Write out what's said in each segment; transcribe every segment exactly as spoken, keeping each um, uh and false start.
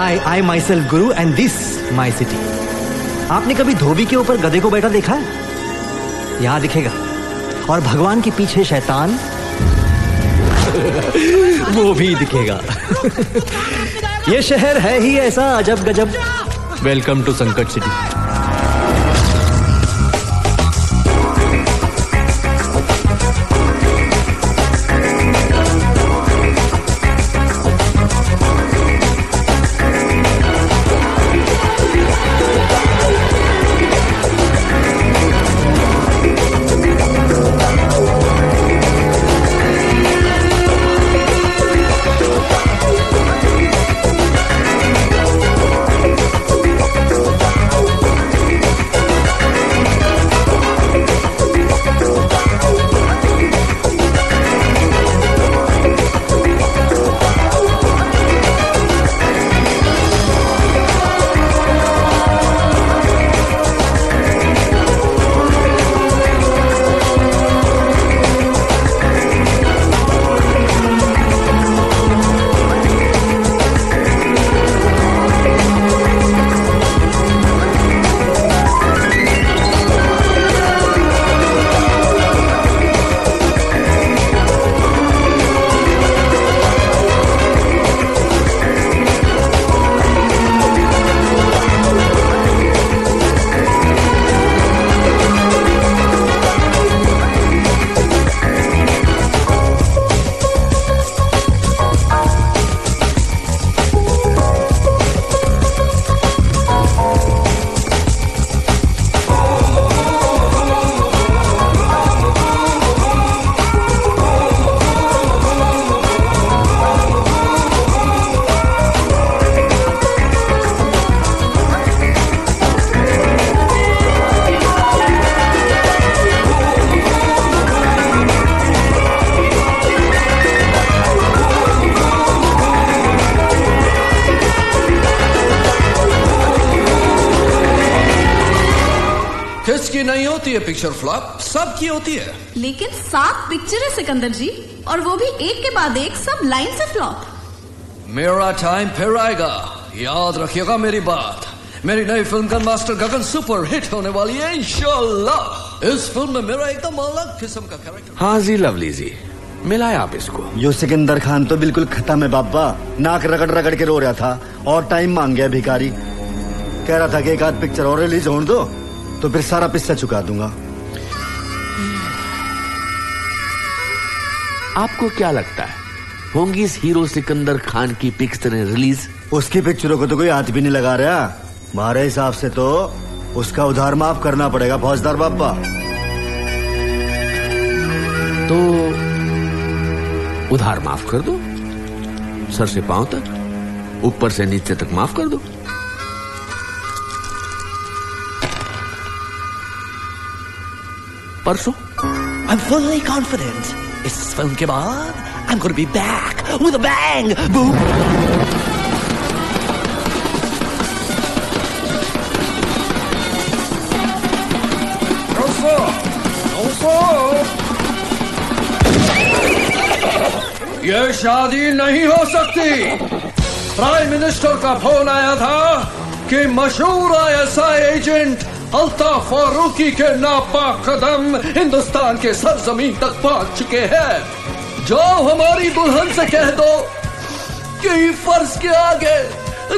Hi, I myself Guru and this my city. आपने कभी धोबी के ऊपर गधे को बैठा देखा है? यहाँ दिखेगा। और भगवान के पीछे शैतान वो भी दिखेगा। ये शहर है ही ऐसा अजब गजब। Welcome to Sankat city. Picture flop सबकी होती है, लेकिन सात पिक्चर है सिकंदर जी, और वो भी एक के बाद एक, सब लाइन से फ्लॉप। मेरा टाइम फिर आएगा, याद रखिएगा मेरी बात। मेरी नई फिल्म का मास्टर गगन सुपर हिट होने वाली है इंशाल्लाह। इस फिल्म में मेरा एकदम अलग किस्म का कैरेक्टर। हाँ जी लवली जी, मिलाए आप इसको। यो सिकंदर खान तो बिल्कुल खत्म है बाबा, नाक रगड़ रगड़ के रो रहा था और टाइम मांग गया भिखारी। कह रहा था कि एक आध पिक्चर और रिलीज होने दो तो फिर सारा पैसा चुका दूंगा। आपको क्या लगता है होंगी इस हीरो सिकंदर खान की पिक्चरें रिलीज? उसकी पिक्चरों को तो कोई हाथ भी नहीं लगा रहा। हमारे हिसाब से तो उसका उधार माफ करना पड़ेगा फौजदार बाबा। तो उधार माफ कर दो, सर से पांव तक, ऊपर से नीचे तक माफ कर दो। परसों I'm fully confident. इस फिल्म के बाद I'm gonna be back with a bang. Boom. ये शादी नहीं हो सकती। प्राइम मिनिस्टर का फोन आया था कि मशहूर I S I agent Altaf Farooqui के नापाक कदम हिंदुस्तान के सरजमीन तक पहुंच चुके हैं। जाओ हमारी दुल्हन से कह दो कि फर्ज के आगे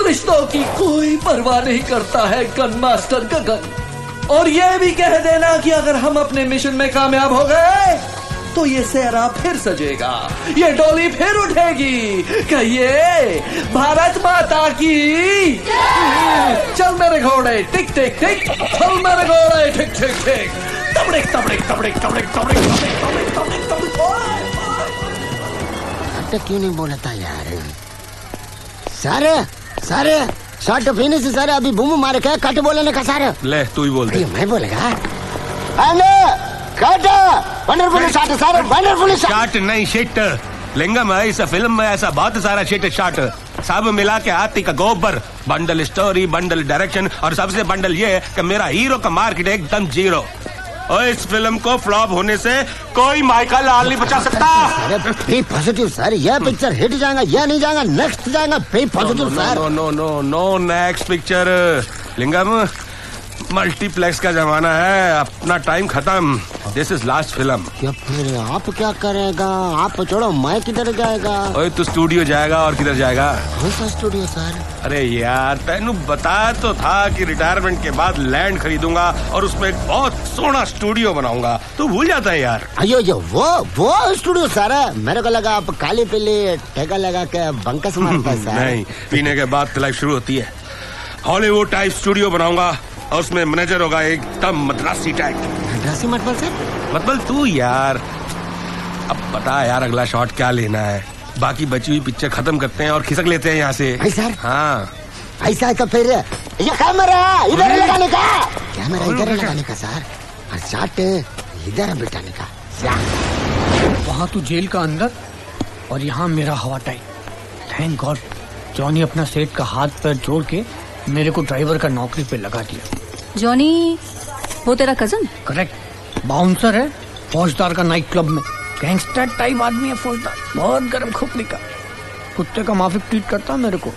रिश्तों की कोई परवाह नहीं करता है गन मास्टर गगन। और ये भी कह देना कि अगर हम अपने मिशन में कामयाब हो गए तो ये सेहरा फिर सजेगा, ये डोली फिर उठेगी। कहिए भारत माता की चल मेरे घोड़े टिक टिक टिक, चल मेरे घोड़े टिक टिक टिक, तबड़िक तबड़िक तबड़िक तबड़िक तबड़िक तबड़िक तबड़िक तबड़िक। तक क्यों नहीं बोला था यार? सारे सारे शॉट पीने से सारे अभी बूम मार के कट बोलने का। सारे ले तू ही बोल दे। मैं बोलेगा अरे कट वंडरफुल शॉट सारे, वंडरफुल शॉट नहीं शिट। लिंगम है इस फिल्म में ऐसा बहुत सारा शिट शॉट, सब मिला के हाथी का गोबर। बंडल स्टोरी, बंडल डायरेक्शन, और सबसे बंडल ये कि मेरा हीरो का मार्केट एकदम जीरो। और इस फिल्म को फ्लॉप होने से कोई माइका लाल नहीं बचा सकता। बी पॉजिटिव सर, यह पिक्चर हिट जाएगा या नहीं जाएगा, नेक्स्ट जाएगा be positive sir. No no no no next picture. Lingam, multiplex का जमाना है, अपना टाइम खत्म, दिस इज लास्ट फिल्म। फिर आप क्या करेगा, आप छोड़ो, मैं किधर जाएगा? ओए तू स्टूडियो जाएगा और किधर जाएगा? सा स्टूडियो सर। अरे यार तैनू बताया तो था कि रिटायरमेंट के बाद लैंड खरीदूंगा और उसमें एक बहुत सोना स्टूडियो बनाऊंगा, तू भूल जाता है यार। अयो यो वो वो स्टूडियो सर है, मेरे को लगा आप काली पीली ठेका लगा के बंकस मारता है सर। नहीं, पीने के बाद लाइफ शुरू होती है। हॉलीवुड टाइप स्टूडियो बनाऊंगा और उसमें मैनेजर होगा एकदम मद्रासी टाइप। मद्रासी मतलब सर? मतलब तू यार, अब बता यार अगला शॉट क्या लेना है, बाकी बची हुई पिक्चर खत्म करते हैं और खिसक लेते हैं यहाँ से। भाई सर? हाँ ऐसा है तो फिर ये कैमरा इधर लगाने का, कैमरा इधर लगाने का सर, और शॉट इधर बिठाने का। वहाँ तू जेल का अंदर और यहाँ मेरा हवा टाइट। थैंक गॉड जॉनी अपना सेठ का हाथ पैर जोड़ के मेरे को ड्राइवर का नौकरी पे लगा दिया। जॉनी वो तेरा कजन? करेक्ट, बाउंसर है फौजदार का नाइट क्लब में, गैंगस्टर टाइप आदमी है फौजदार, बहुत गर्म खोपड़ी का, कुत्ते का माफिक ट्रीट करता है मेरे को।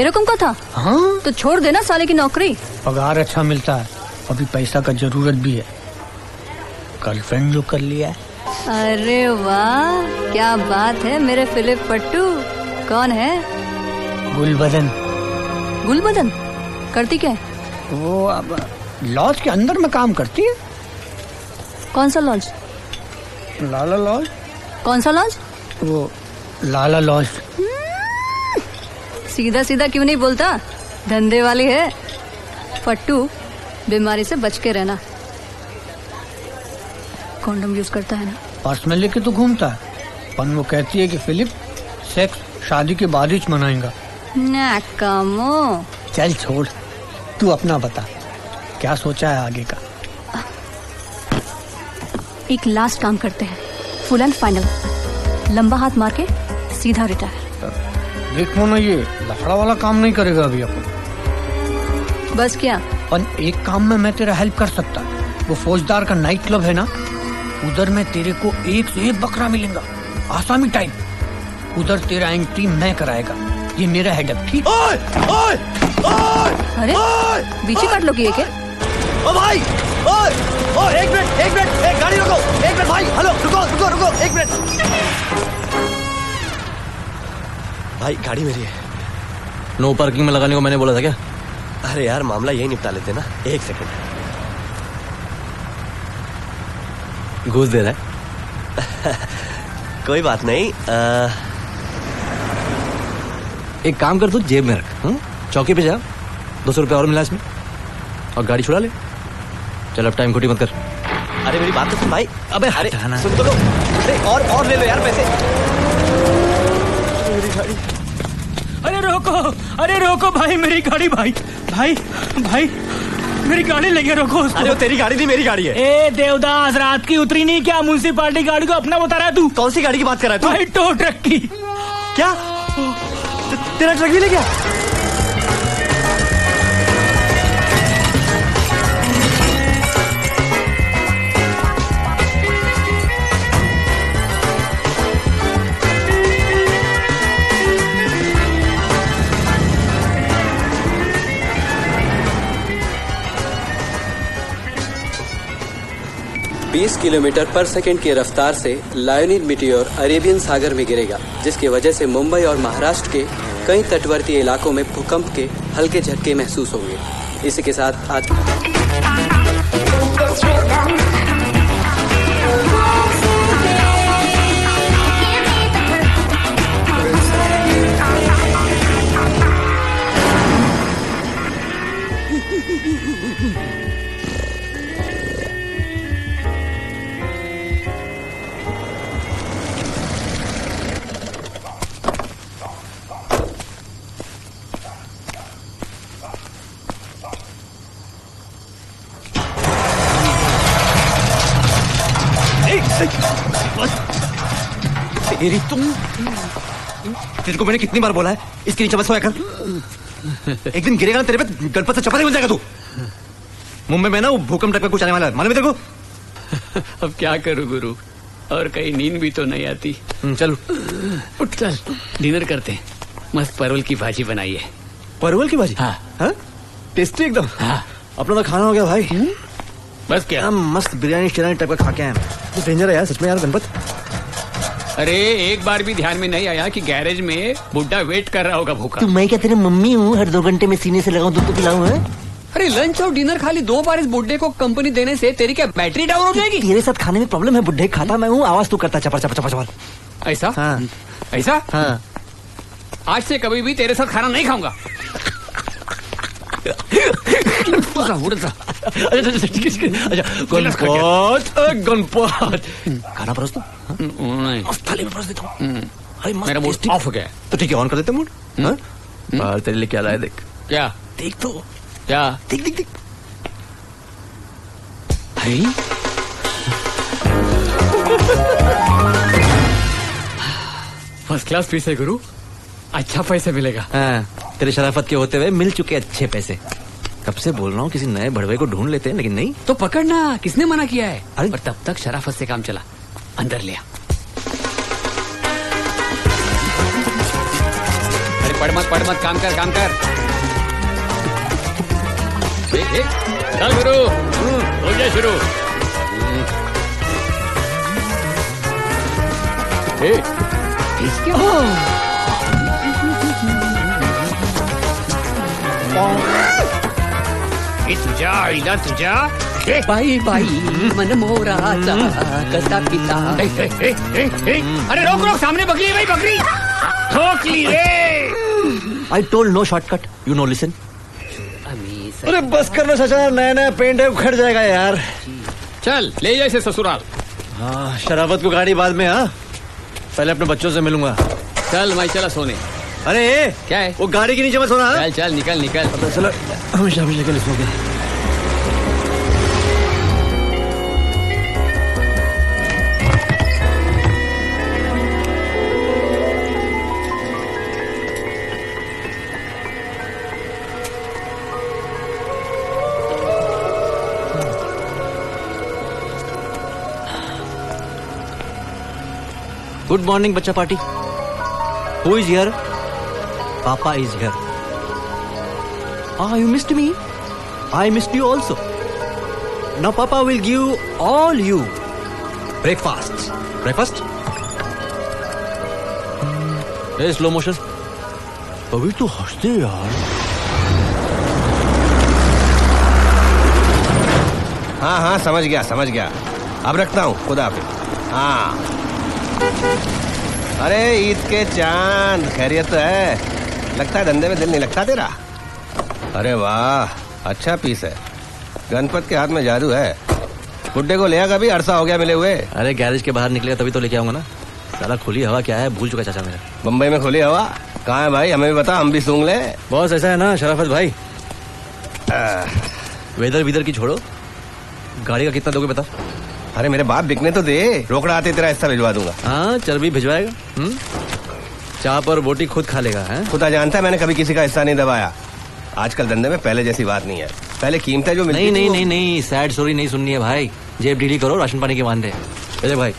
एरकम का था? हाँ तो छोड़ देना साले की नौकरी, पगार अच्छा मिलता है, अभी पैसा का जरूरत भी है, गर्लफ्रेंड जो कर लिया है। अरे वाह क्या बात है मेरे फिलिप पट्टू। कौन है? गुलबदन। गुलबदन करती क्या है? वो अब लॉज के अंदर में काम करती है। कौन सा लॉज? लाला लॉज। कौन सा लॉज? वो लाला लॉज। सीधा सीधा क्यों नहीं बोलता, धंधे वाली है। पट्टू बीमारी से बच के रहना, कॉन्डम यूज करता है ना, पर्स में लेके तो घूमता है, पर वो कहती है कि फिलिप सेक्स शादी के बाद ही मनाएगा। ना कामो चल छोड़, तू अपना बता क्या सोचा है आगे का। एक लास्ट काम करते हैं, फुल एंड फाइनल, लंबा हाथ मार के सीधा रिटायर। देखो ना ये लफड़ा वाला काम नहीं करेगा अभी अपन। बस क्या? पर एक काम में मैं तेरा हेल्प कर सकता, वो फौजदार का नाइट क्लब है ना, उधर में तेरे को एक से एक बकरा मिलेगा, आसामी टाइप, उधर तेरा एंट्री मैं कराएगा, ये मेरा हेडअप। ठीक? ओए ओए ओए अरे बीची काट लो कि ये क्या? ओ भाई ओए ओए एक मिनट एक मिनट एक गाड़ी रुको एक मिनट भाई, हेलो रुको रुको रुको एक मिनट भाई, गाड़ी मेरी है। नो पार्किंग में लगाने को मैंने बोला था क्या? अरे यार मामला यही निपटा लेते ना, एक सेकंड। घूस दे रहा है? कोई बात नहीं, आ... एक काम कर, तू जेब में रख, चौकी पे जा, दो सौ रुपया और मिला इसमें, और गाड़ी छुड़ा ले। चल अब टाइम खोटी मत कर। अरे मेरी बात तो सुन भाई, अबे अरे सुन तो लो, अरे और और ले लो यार पैसे। मेरी गाड़ी, अरे रोको, अरे रोको भाई मेरी गाड़ी, भाई भाई भाई मेरी गाड़ी लेके रोको उसको। अरे वो तेरी गाड़ी नहीं, मेरी गाड़ी है। ए देवदास, रात की उतरी नहीं क्या? म्यूनसिपालिटी गाड़ी को अपना बता रहा है तू। कौन सी गाड़ी की बात कर रहा है? टो ट्रक की। क्या तेरा ट्रक भी ले गया? बीस किलोमीटर पर सेकंड की रफ्तार से लायोनिड मिटियोर अरेबियन सागर में गिरेगा, जिसकी वजह से मुंबई और महाराष्ट्र के कई तटवर्ती इलाकों में भूकंप के हल्के झटके महसूस होंगे। इसी के साथ आज तेरी तुम तेरे को मैंने कितनी बार बोला है इसके नीचे मत सोया कर, एक दिन गिरेगा ना तेरे पे गलपत से चपाती बन जाएगा तू। मुंबई में ना वो भूकंप टाइप का कुछ आने वाला है, मालूम है तेरे को? अब क्या करूं गुरु, और कहीं नींद भी तो नहीं आती। चलो उठ, चल डिनर करते हैं। मस्त परवल की भाजी बनाई है। परवल की भाजी? हाँ, हाँ? टेस्टी एकदम। हाँ। अपना तो खाना हो गया भाई। हुँ? बस क्या मस्त बिरयानी शिरानी टाइप का खा के आए हैं। तो डेंजर है यार सच में यार गणपत। अरे एक बार भी ध्यान में नहीं आया कि गैरेज में बुड्ढा वेट कर रहा होगा भूखा। तो मैं क्या तेरे मम्मी हूँ, हर दो घंटे में सीने से लगाऊं दूध तो पिलाऊं? अरे लंच और डिनर खाली दो बार इस बुड्ढे को कंपनी देने से तेरी क्या बैटरी डाउन हो जाएगी? तेरे साथ खाने में प्रॉब्लम है बुड्ढे, खाता मैं हूँ आवाज तू करता चपर चपर चपर चपर। ऐसा? हाँ। ऐसा? हाँ। आज से कभी भी तेरे साथ खाना नहीं खाऊंगा। खाना परोस दो, थाली में परोस देता हूँ। मेरा मूड ऑफ हो गया तो ठीक है ऑन कर देते मूड। बाहर तेरे लिए क्या लाया देख। क्या देख? तो क्या देख? देख देख भाई, फर्स्ट क्लास फीस है गुरु, अच्छा पैसे मिलेगा। हाँ, तेरे शराफत के होते हुए मिल चुके अच्छे पैसे। कब से बोल रहा हूँ किसी नए भड़वे को ढूंढ लेते हैं, लेकिन नहीं तो पकड़ना। किसने मना किया है? अरे पर तब तक शराफत से काम चला। अंदर लिया। अरे पढ़ मत पढ़ मत, काम कर काम कर। चल गुरु हो जाए शुरू। ए, तुझा आईला तुझा बाई बाई मन मोरा कसा पिता। अरे रोक रोक, सामने बकरी है भाई, बकरी ठोक ली रे। I told no shortcut, you know listen. अरे बस करना ससुराल, नया नया पेंट है उखड़ जाएगा यार। चल ले जाए इसे ससुराल। हाँ शराफत को गाड़ी बाद में। हाँ पहले अपने बच्चों से मिलूंगा। चल मैं चला सोने। अरे क्या है वो गाड़ी के नीचे में सोना? चल चल निकल निकल। पता चलो हमेशा हमेशा के लिए सो गए। गुड मॉर्निंग बच्चा party. Who is here? Papa is here. Ah, you missed me. I missed you also. Now Papa will give all you breakfast. Breakfast? Hey, slow motion. अभी तो हंसते यार। हाँ हाँ समझ गया समझ गया, अब रखता हूँ, खुदा हाफिज़। हाँ अरे ईद के चांद, खैरियत तो है? लगता है धंधे में दिल नहीं लगता तेरा। अरे वाह अच्छा पीस है, गणपत के हाथ में जादू है। बुड्ढे को ले आएगा भी, अरसा हो गया मिले हुए। अरे गैरेज के बाहर निकलेगा तभी तो लेके आऊंगा ना। साला खुली हवा क्या है भूल चुका चाचा मेरा। मुंबई में खुली हवा कहाँ है भाई, हमें भी बता, हम भी सूंघ ले। बॉस ऐसा है ना शराफत भाई, आ... वेदर वेदर की छोड़ो, गाड़ी का कितना दोगे बता। अरे मेरे बाप बिकने तो दे, रोकड़ा आते तेरा हिस्सा भिजवा दूंगा। हाँ चर्बी भिजवाएगा, चाप और बोटी खुद खा लेगा। है खुदा जानता है मैंने कभी किसी का हिस्सा नहीं दबाया। आजकल धंधे में पहले जैसी बात नहीं है, पहले कीमत है जो मिलती। नहीं नहीं नहीं नहीं, सैड स्टोरी नहीं सुननी है भाई, जेब ढीली करो, राशन पानी के वांदे। अरे भाई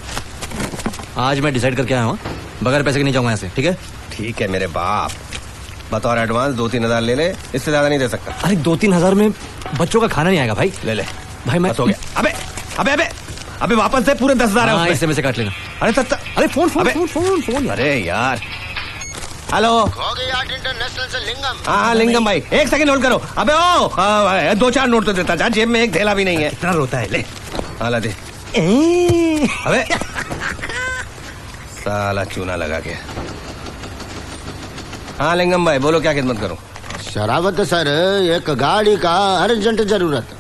आज मैं डिसाइड करके आया हूँ, बगैर पैसे के नहीं जाऊंगा यहाँ से, ठीक है? ठीक है मेरे बाप, बतौर एडवांस दो तीन हजार ले ले, इससे ज्यादा नहीं दे सकता। अरे दो तीन हजार में बच्चों का खाना नहीं आएगा भाई। ले ले भाई मैं। अबे अबे अबे अबे वापस दे पूरे दस हजार, इससे में से काट लेना। अरे अरे फोन फोन फोन फोन। अरे यार हेलो इंटरनेशनल से लिंगम। हाँ लिंगम भाई एक सेकंड होल्ड करो। अबे ओ आ, दो चार नोट तो देता जा, जेब में एक थैला भी नहीं है। इतना रोता है ले आला दे। अबे साला चूना लगा के। हाँ लिंगम भाई बोलो क्या खिदमत करूँ? शराबत सर एक गाड़ी का अर्जेंट जरूरत।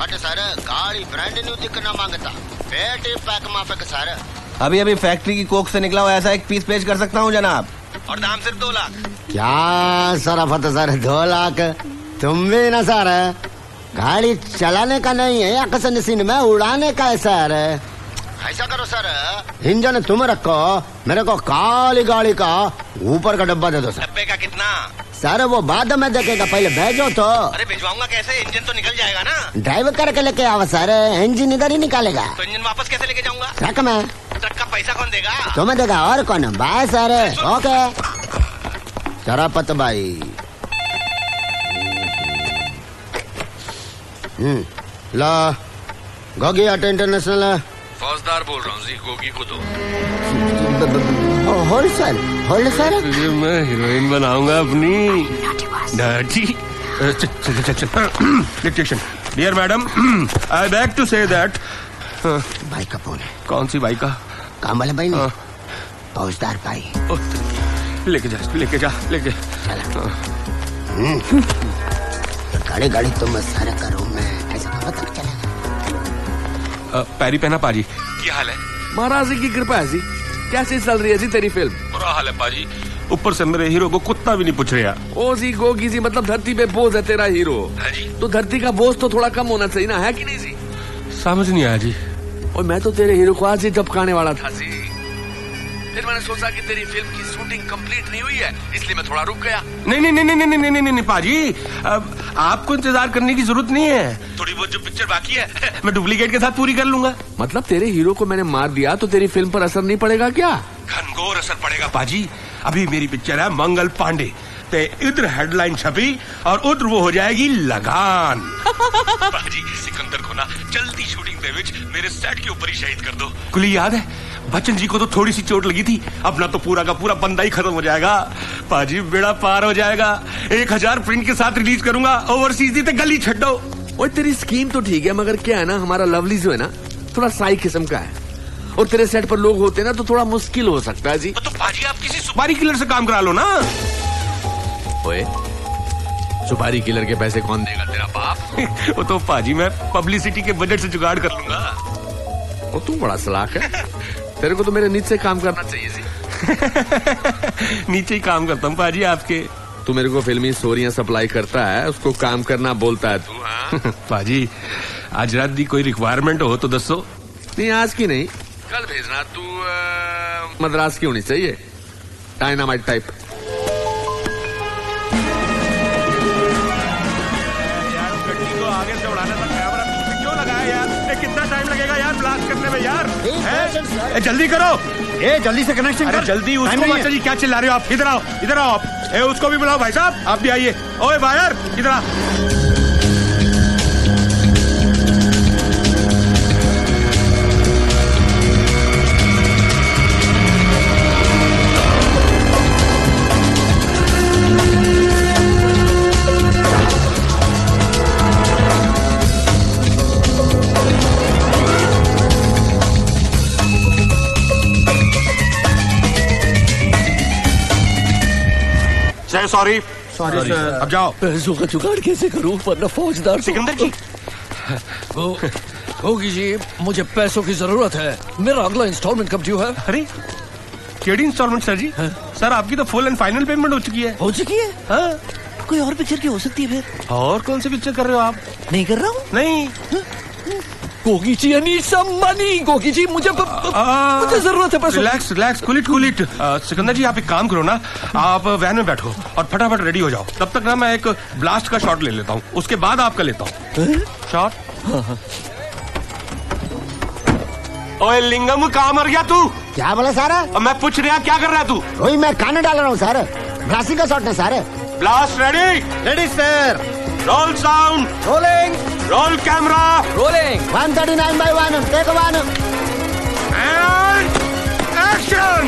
अरे सर गाड़ी ब्रांड न्यू दिखना मांगता, पेटी पैक माफक सर। अभी अभी फैक्ट्री की कोक से निकला हुआ ऐसा एक पीस पेश कर सकता हूँ जनाब, और दाम सिर्फ दो लाख। क्या शराफत सर दो लाख? तुम भी ना सर, गाड़ी चलाने का नहीं है, आकाशनसीन में उड़ाने का है सर। ऐसा करो सर, इंजन तुम रखो, मेरे को काली गाड़ी का ऊपर का डब्बा दे दो सर। डब्बे का कितना? सर वो बाद में देखेगा, पहले भेजो तो। अरे भिजवाऊंगा कैसे, इंजन तो निकल जाएगा ना। ड्राइवर करके लेके आओ सर, इंजन इधर ही निकालेगा। तो इंजन वापस कैसे लेके जाऊंगा? ट्रक में। ट्रक का पैसा कौन देगा? तुम्हें देगा और कौन। Bye sir, okay. शरापत भाई ला गोगी आटे इंटरनेशनल है। फौजदार बोल रहा हूँ जी, गोगी को दो। Hold sir, hold sir. मैं हीरोइन बनाऊंगा अपनी dirty. Dictation. Dear madam, I back to say that. भाई का फोन है। कौन सी भाई का? कामल भाई ने। फौजदार भाई। लेके जा, लेके जा, लेके चला। गाड़ी गाड़ी तुम सारा करो, मैं ऐसा कब तक चला? पैरी पहना पाजी, क्या हाल है? महाराज की कृपा है जी। कैसी चल रही है जी तेरी फिल्म? बुरा हाल है पाजी, ऊपर से मेरे हीरो को कुत्ता भी नहीं पूछ रहा। ओ जी गोगी जी, मतलब धरती पे बोझ है तेरा हीरो। हाँ जी। तो धरती का बोझ तो थोड़ा कम होना चाहिए ना, है कि नहीं जी? समझ नहीं आया जी। और मैं तो तेरे हीरो को आज ही झपकाने वाला था जी, फिर मैंने सोचा कि तेरी फिल्म की शूटिंग कंप्लीट नहीं हुई है, इसलिए मैं थोड़ा रुक गया। नहीं नहीं नहीं नहीं नहीं नहीं नहीं पाजी, अब आपको इंतजार करने की जरूरत नहीं है। थोड़ी बहुत जो पिक्चर बाकी है मैं डुप्लीकेट के साथ पूरी कर लूंगा। मतलब तेरे हीरो को मैंने मार दिया तो तेरी फिल्म पर असर नहीं पड़ेगा क्या? घनघोर असर पड़ेगा पाजी। अभी मेरी पिक्चर है मंगल पांडे, ते इधर हेडलाइन छपी और उधर वो हो जाएगी लगान। पाजी सिकंदर को ना जल्दी शूटिंग के बीच मेरे सेट के ऊपर ही शहीद कर दो। कुली याद है, बच्चन जी को तो थोड़ी सी चोट लगी थी, अपना तो पूरा का पूरा बंदा ही खत्म हो जाएगा पाजी, बेड़ा पार हो जाएगा। एक हजार प्रिंट के साथ रिलीज करूंगा, ओवरसीज दी ते गली छड्डो। और तेरी स्कीम तो ठीक है, मगर क्या है ना, हमारा लवली जो है ना थोड़ा साई किस्म का है, और तेरे सेट पर लोग होते ना तो थोड़ा मुश्किल हो सकता है जी। तो पाजी आप किसी सुपारी किलर से काम करा लो ना। ओए, सुपारी किलर के पैसे कौन देगा? तेरा बाप। वो तो पाजी मैं पब्लिसिटी के बजट से जुगाड़ कर लूंगा। वो तू बड़ा सलाख है, तेरे को तो मेरे नीचे काम करना चाहिए जी। नीचे ही काम करता हूँ पाजी आपके। तू मेरे को फिल्मी स्टोरियाँ सप्लाई करता है, उसको काम करना बोलता है तू। पाजी आज रात दी कोई रिक्वायरमेंट हो तो दसो। नहीं आज की नहीं, कल भेजना। तू आ... मद्रास की होनी चाहिए, डायनामाइट टाइप। ए, जल्दी करो, ए जल्दी से कनेक्शन कर। जल्दी उसको मास्टर जी, क्या चिल्ला रहे हो आप? इधर आओ, इधर आओ आप। ए उसको भी बुलाओ भाई साहब, आप भी आइए। ओए वायर इधर आ। Sorry sorry sir. अब जाओ। पैसों का जुगाड़ कैसे करूँ वरना फौजदार सिकंदर की। वो होगी जी, मुझे पैसों की जरूरत है। मेरा अगला इंस्टॉलमेंट कब ड्यू है? अरे केडी इंस्टॉलमेंट सर जी? है? सर आपकी तो फुल एंड फाइनल पेमेंट हो चुकी है। हो चुकी है? हाँ। कोई और पिक्चर की हो सकती है फिर? और कौन सी पिक्चर कर रहे हो आप? नहीं कर रहा हूँ। नहीं गोगी जी, यानी सब मनी। गोगी जी मुझे प, आ, मुझे जरूरत है पैसों। Relax relax, cool it cool it. Sikandar ji आप एक काम करो ना, आप वैन में बैठो और फटाफट रेडी हो जाओ। तब तक ना मैं एक ब्लास्ट का शॉट ले लेता हूँ, उसके बाद आपका लेता हूँ शॉट। हाँ, हाँ। ओए लिंगम, कहाँ मर गया तू? क्या बोला सारा? मैं पूछ रहा क्या कर रहा है तू? वही मैं खाने डाल रहा हूँ सारा, ब्लास्टिंग का शॉट है सारे। Blast ready? Ready sir. Roll sound. Rolling. Roll camera. Rolling. One thirty nine by one, take one and action.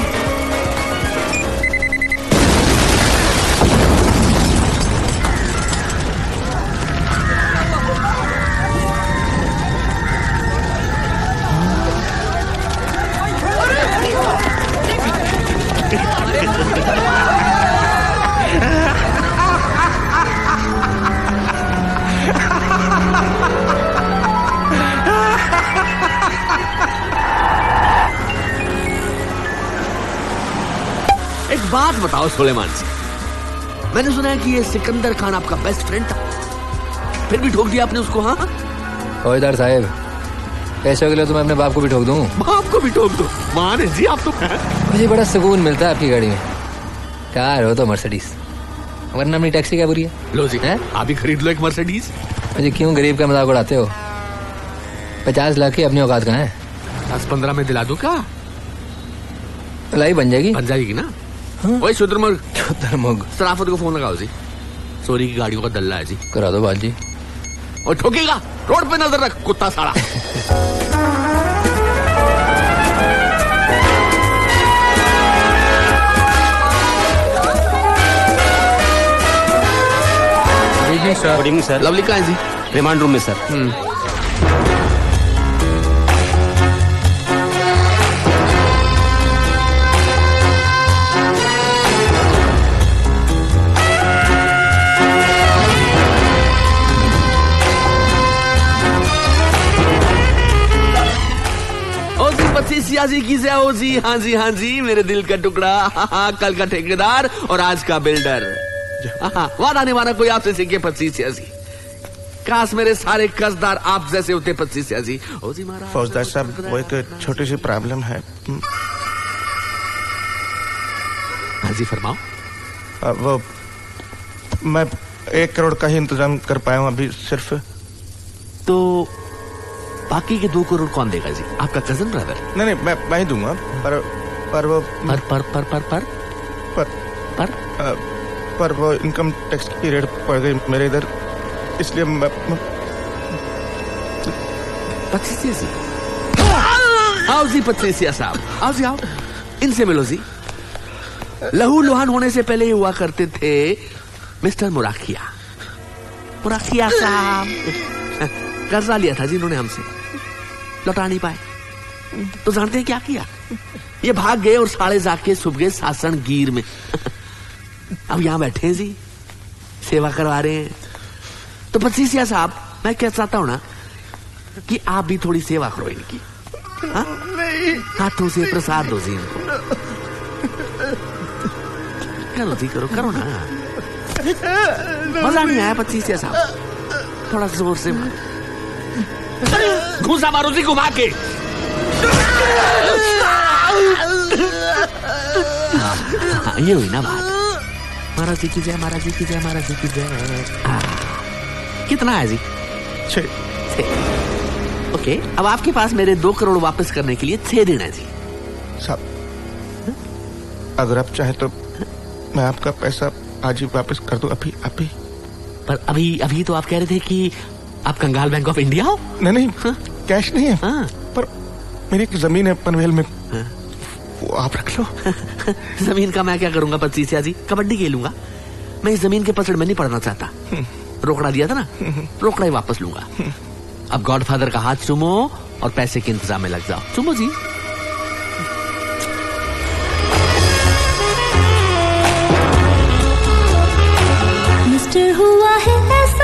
एक बात बताओ सुलेमान जी, मैंने सुना है कि ये सिकंदर खान आपका बेस्ट फ्रेंड था, फिर भी ठोक दिया आपने उसको। हाँ फौजदार साहब, पैसों के लिए तो मैं अपने बाप को भी ठोक दूं। बाप को भी ठोक दो? माने जी आप तो। मुझे बड़ा सुकून मिलता है आपकी गाड़ी में। कार हो तो मर्सिडीज, वरना मेरी टैक्सी क्या बुरी है? लो जी, आप ही खरीद लो एक मर्सिडीज। मुझे क्यों गरीब का मजाक उड़ाते हो? पचास लाख की अपनी औकात कहाँ है? दस पंद्रह में दिला दूं क्या? लाई बन जाएगी बन जाएगी ना। वही शुतुरमुर्ग शुतुरमुर्ग सराफत को फोन लगाओ जी, चोरी की गाड़ियों का दल्ला है जी, करा दो बाल जी। और ठोकेगा, रोड पे नजर रख कुत्ता साला। Good evening sir. लवली कहाँ है जी? रिमांड रूम में सर। पच्चीस सियासी की से हो जी। हाँ जी हाँ जी, मेरे दिल का टुकड़ा। हाँ हाँ, कल का ठेकेदार और आज का बिल्डर। वादा निभाना कोई आपसे सीखे पच्चीस सियासी। काश मेरे सारे कर्जदार आप जैसे होते पच्चीस सियासी। फौजदार साहब, वो एक छोटी सी प्रॉब्लम है। हाँ जी फरमाओ। आ, वो मैं एक करोड़ का ही इंतजाम कर पाया हूँ अभी सिर्फ। तो बाकी के दो करोड़ कौन देगा जी? आपका कजन ब्रदर? नहीं नहीं, मैं मैं ही दूंगा। पर पर वो पर पर पर पर पर पर, पर? आ, पर वो इनकम टैक्स की रेट पड़ गई मेरे इधर, इसलिए मैं पच्चीस। आओ जी पच्चीसिया साहब, आओ जी आओ, इनसे मिलो जी। लहू लुहान होने से पहले हुआ करते थे मिस्टर मुराखिया। मुराखिया साहब कर्जा लिया था जी इन्होंने हमसे, लौटा नहीं पाए। तो जानते हैं क्या किया? ये भाग गए और साले जाके सुबह सासन गिर में। अब यहाँ बैठे हैं जी, सेवा करवा रहे हैं। तो पच्चीसिया साहब, मैं क्या चाहता हूँ ना कि आप भी थोड़ी सेवा करो इनकी। हाथों से प्रसाद दो जी इनको। करो जी करो करो ना, मजा नहीं आया पच्चीसिया साहब? थोड़ा जोर से मारो, घूसा मारो जी घुमा के। हाँ, ये हुई ना बात। महाराज जी की जय, महाराज जी की जय, महाराज जी की जय। कितना है जी? छः। ओके, अब आपके पास मेरे दो करोड़ वापस करने के लिए छह दिन है जी। साहब अगर आप चाहें तो मैं आपका पैसा आज ही वापस कर दूं, अभी अभी। पर अभी अभी तो आप कह रहे थे कि आप कंगाल बैंक ऑफ इंडिया हो। नहीं नहीं हाँ? कैश नहीं है हाँ? पर मेरी एक जमीन है पनवेल में हाँ? वो आप रख लो। जमीन का मैं क्या करूंगा पच्चीसिया जी? कबड्डी खेलूंगा मैं। इस जमीन के पसड़ में नहीं पड़ना चाहता। रोकड़ा दिया था ना, रोकड़ा ही वापस लूंगा। अब गॉडफादर का हाथ चूमो और पैसे के इंतजाम में लग जाओ। चूमो जी। मिस्टर हुआ है ऐसा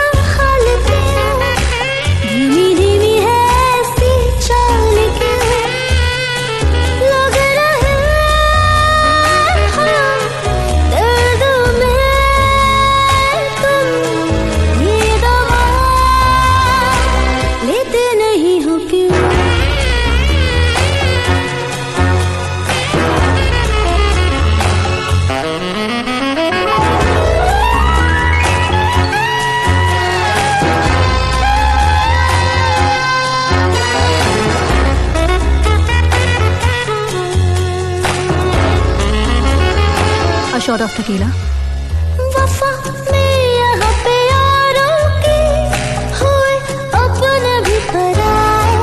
शॉट ऑफ टकीला। वफा में यहाँ पे यारों के हुए अपने भी पराए।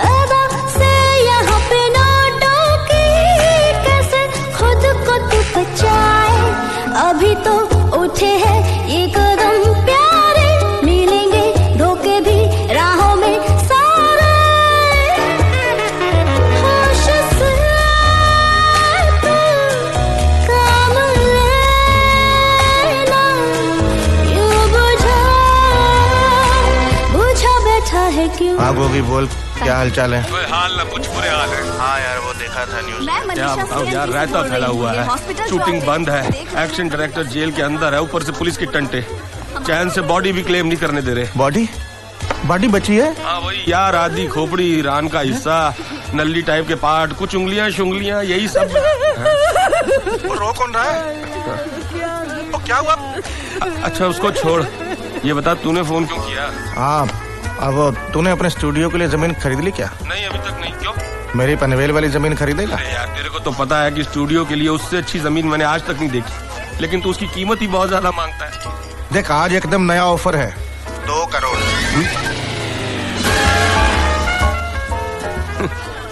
अदा से यहाँ पे नोटों के कैसे खुद को तू बचाए। अभी तो उठे हैं ये कदम प्यारे, मिलेंगे धोखे भी राहों में सारे। होश से हाँ गोगी बोल, क्या हालचाल है? कोई हाल ना कुछ, बुरे हाल है। हाँ यार, वो देखा था न्यूज़। क्या बताओ यार, रायता फैला हुआ है, शूटिंग बंद है, एक्शन डायरेक्टर जेल के अंदर है, ऊपर से पुलिस के टंटे। चैन से बॉडी भी क्लेम नहीं करने दे रहे। बॉडी बॉडी बची है? हाँ वही यार, आधी खोपड़ी, रान का हिस्सा, नल्ली टाइप के पार्ट, कुछ उंगलियाँ शुंगलियाँ, यही सब। रो कौन रहा है? क्या हुआ? अच्छा उसको छोड़, ये बता तूने फोन क्यों किया? हाँ, अब तूने अपने स्टूडियो के लिए जमीन खरीद ली क्या? नहीं अभी तक नहीं। क्यों? मेरी पनवेल वाली जमीन खरीदेगा? यार तेरे को तो पता है कि स्टूडियो के लिए उससे अच्छी जमीन मैंने आज तक नहीं देखी, लेकिन तू उसकी कीमत ही बहुत ज्यादा मांगता है। देख आज एकदम नया ऑफर है, दो करोड़।